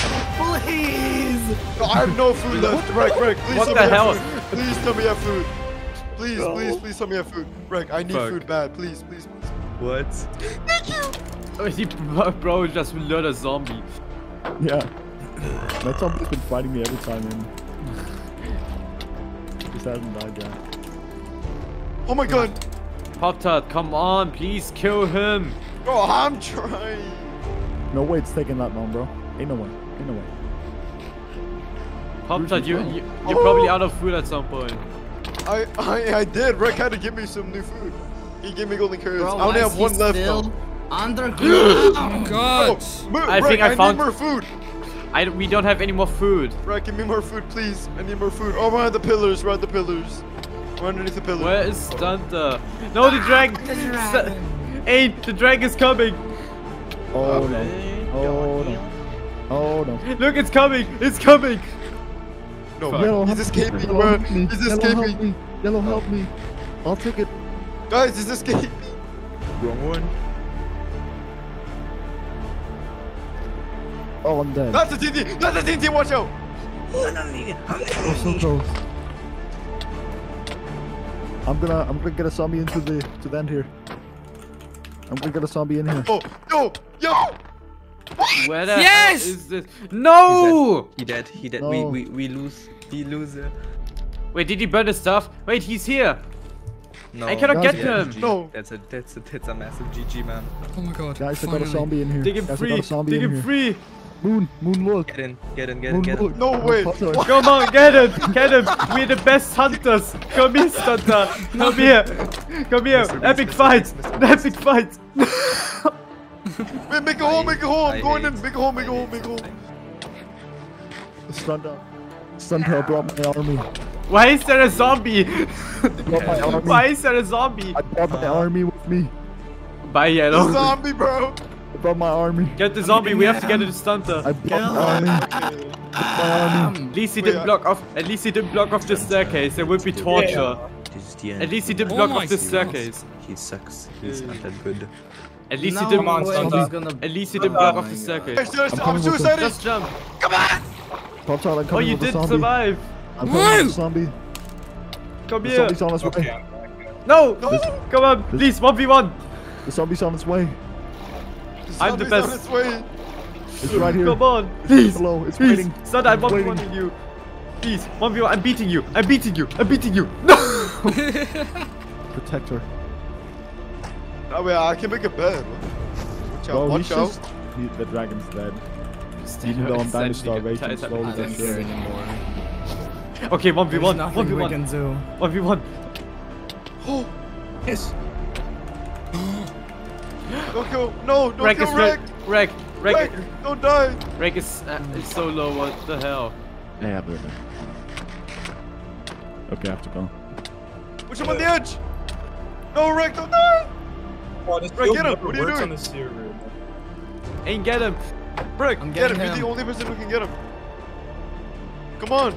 Please! I have no food left. Rwek, Rwek, please tell me I have food. Please tell me I have food. Please, no. please, please tell me I have food. Rwek, I need Fuck. food bad. Please, please, please. What? Thank you! Oh, he bro just lured a zombie. Yeah. That zombie's been fighting me every time, man. Just hasn't died yet. Oh my god! Pop-Tart, come on, please kill him! Bro, I'm trying! No way it's taking that long, bro. Ain't no way. Ain't no way. Pop-Tart, you, you, you're oh. probably out of food at some point. I I, I did. Rwek had to give me some new food. He gave me golden carrots. I only have one left though. Underground. Oh god! Oh, Rwek, I think I, I found need more food. I we don't have any more food. Rwek, give me more food, please. I need more food. Oh, we're at the pillars. We're at the pillars. We're underneath the pillars. Where is Stunta? No, the dragon. The dragon. Hey, the dragon is coming. Oh no! Oh no! Oh no! Look, it's coming! It's coming! No, Yellow, he's escaping, me. bro. He's Yellow, escaping. Help me. Yellow, help me. I'll take it. Guys, he's escaping. Wrong one. Oh, I'm dead. That's a T N T! That's a T N T! Watch out! I'm so close. I'm gonna, I'm gonna get a zombie into the, to the end here. I'm gonna get a zombie in here. Oh, no, yo! What? Where the yes! Is this? No! He dead. He dead. He dead. No. We we we lose. He loser. Wait, did he burn his stuff? Wait, he's here. No. I cannot guys, get him. G G. No. That's a that's a that's a massive G G, man. Oh my god. Guys, finally. I got a zombie in here. Dig him guys, free. Dig him free. Moon, Moon, look. Get in. Get in. Get in. Get in. No way. Come on, get him. Get him. We're the best hunters. Come here, Stunta. Come here. Come here. Mister, Epic Mister, fight. Mister, Mister, Epic fight. Wait, make a hole, make a hole, I'm going in, make a hole, make a hole, make a hole. Stunta. Stunta brought my army. Why is there a zombie? my army. Why is there a zombie? I brought my uh, army with me. Bye, Yellow. The zombie, bro. I brought my army. Get the zombie, we have to get it to Stunta. I brought my army. Um, at least he didn't block off, at least he didn't block off the staircase, there would be torture. Yeah. At least he didn't block oh off the staircase. He sucks, he's not that good. At least no, he didn't on, gonna... At least he didn't block oh off the circuit. I'm, I'm suicided! Just jump! Come on! Pop out, I'm oh, you did survive! I'm coming with zombie. Come the here! The zombie's on its okay, way. No! no. This, Come on, this, please, one v one! The zombie's on its way. The I'm the best. On its, way. It's right here. Come on! Please! Hello. It's please! Waiting. Son, I'm one v one you. Please, one v one, I'm beating you! I'm beating you! I'm beating you! No! Protector. I mean, I can make a bed. Watch out, bro, watch out. Just, he, the dragon's dead. Even though I'm dinosaur raging slowly but sure anymore. Okay, one v one. one v one. Can do. one v one. Oh! Yes! Don't kill! No! Don't Rwek kill Rwek! Rwek! Rwek! Rwek! Don't die! Rwek is, uh, is so low, what the hell? Yeah, but... Okay, I have to go. Push him on the edge! No, Rwek, don't die! Oh, Rwek, get him! What are you doing? Server, Ain't get him! Rwek, get him! him! You're the only person who can get him! Come on!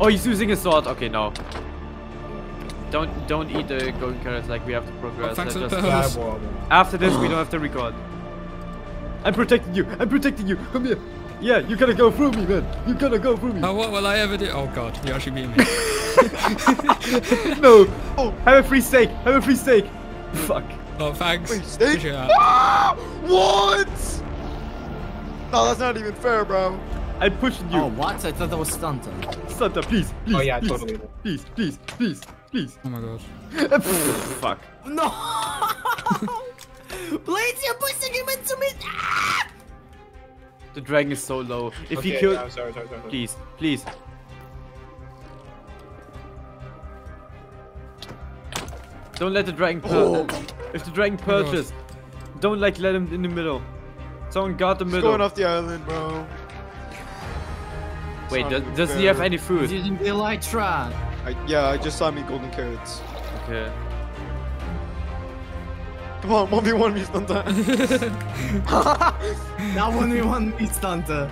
Oh, he's using a sword! Okay, no. Don't don't eat the golden carrots, like we have to progress. Oh, thanks just... the After this, we don't have to record. I'm protecting you! I'm protecting you! Come here! Yeah, you gotta go through me, man! You gotta go through me! Now, what will I ever do? Oh god, you actually beat me. No! Oh, have a free steak! Have a free steak! Fuck. Oh, thanks. Wait, steak? Ah, what? No, that's not even fair, bro. I pushed you. Oh, what? I thought that was Stunta. Stunta, please, please. Oh, yeah, please, totally. Please, please, please, please. Oh, my gosh. Fuck. No. Blaze, you're pushing him into me. Ah! The dragon is so low. If okay, he killed... No, sorry, sorry, sorry. Please, please. Don't let the dragon purchase. Oh. If the dragon purchase, oh don't like let him in the middle. Someone guard the middle. He's going off the island, bro. Wait, does, doesn't he have any food? He's using the Elytra. I, yeah, I just saw me golden carrots. Okay. Come on, one v one me, Stunta. Now one v one me, Stunta.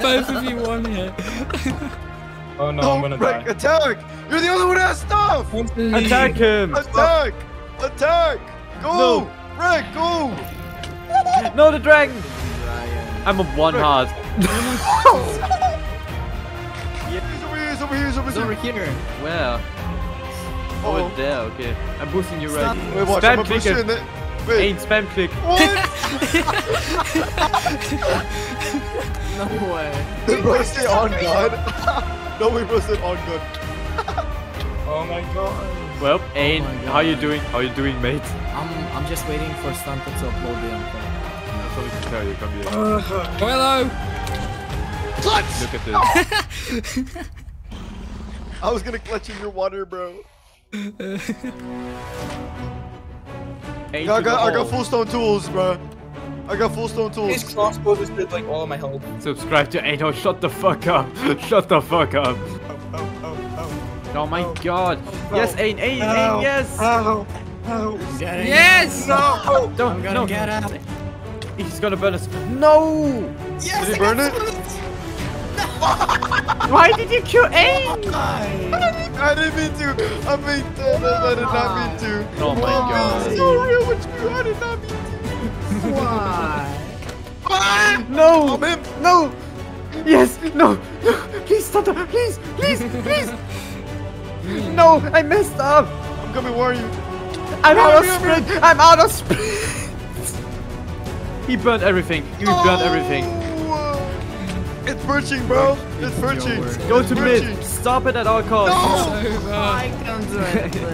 Both of you won here. Oh no, no, I'm gonna Rwek, die. Attack! You're the only one who has stuff! Attack him! Attack! Attack! Go! No. Rwek, go! No, the dragon! I'm a one Rwek. Heart. He's away, he's away, over here, he's over, over here. Wow. Oh, uh -oh. there, okay. I'm boosting you right. Wait, watch, spam I'm click and... the... Wait. Ain't spam click. What? No way. They burst it on God. No, we burst it on God. Oh my God. Well, Ain, oh how you doing? How you doing, mate? I'm I'm just waiting for Stunta to upload the M P. That's all we can tell you. Come here. Oh, hello. Clutch! Look at this. I was gonna clutch in your water, bro. yeah, I got I got full stone tools, bro. I got full stone tools. His crossbow just did like all of my help. Subscribe to Aynhall. Shut the fuck up. Shut the fuck up. Oh, oh, oh, oh, oh my oh, God. Oh, yes, Ayn, Ayn, oh, Ayn, yes. Oh, oh, yes. No. Oh, don't I'm gonna no. get out. He's gonna burn us. No. Yes. Did he burn it? Why did you kill Ayn? I didn't mean to. I mean, I did not mean to. Oh my God. It's so real with you. I did not mean to. Why? Ah, no. No. Yes. No. No. Please, Stunta. Please. Please. Please. No. I messed up. I'm coming. Where are you? I'm where out of sprint. You? I'm out of sprint. He burned everything. You oh. burned everything. It's perching, bro. It's perching. Go to mid. Stop it at all costs. No! It's over. I can't do anything.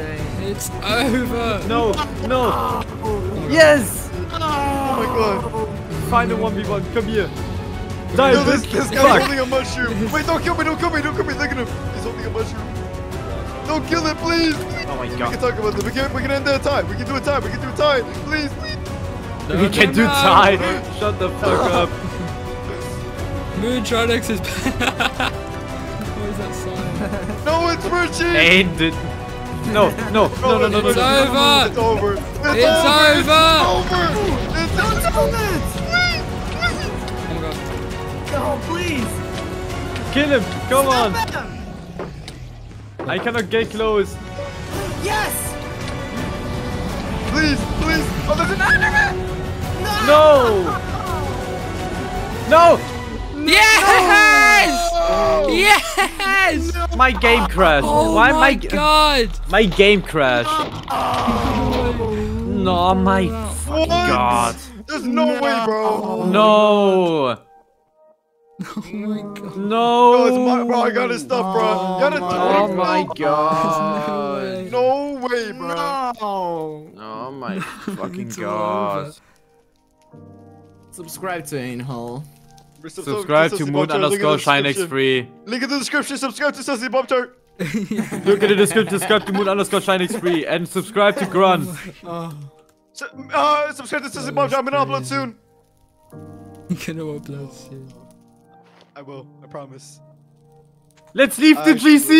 It's over. No, no. Oh, yes. No. Oh my God. Find a one v one. Come here. Die. No, this, this guy's holding a mushroom. Wait, don't kill me. Don't kill me. Don't kill me. Look at him. He's holding a mushroom. Don't kill him, please. Oh my God. We can talk about this. We can, we can end there tie. We can do a tie. We can do a tie. Please, please. No, we can no, do no. tie. Shut the fuck up. Moon Tridex is bad. What is that sign? No, it's Richie! Ain't it? No, no, no, no, no, no, it's no, no, over! It's over! It's, it's over! over. It's over! It's over! Please! Please! Oh my God. No, please! Kill him! Come on! Him. I cannot get close! Yes! Please! Please! Oh, there's an Enderman! No! No! No! Yes! No! Yes! No! My game crashed. Oh Why my God! My game crashed. Oh. No, my what? God. There's no, no way, bro. No. Oh my God. No. No, it's my, bro, I got his stuff, bro. Oh, gotta oh my no. God. No way, bro. No. Oh my fucking God. Subscribe to Aynhall. Subscribe to, to Moon underscore ShineX3. Link in the description. Subscribe to SussyPoptart. Look in the description. Subscribe to Moon underscore ShineX3 and subscribe to Grunt. Oh. So, uh, subscribe to SussyPoptart. I'm gonna upload soon. You can upload soon. I will. I promise. Let's leave I the G C.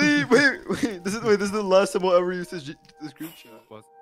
Leave. Wait. Wait. This is wait. This is the last time we'll ever use this, G this group chat.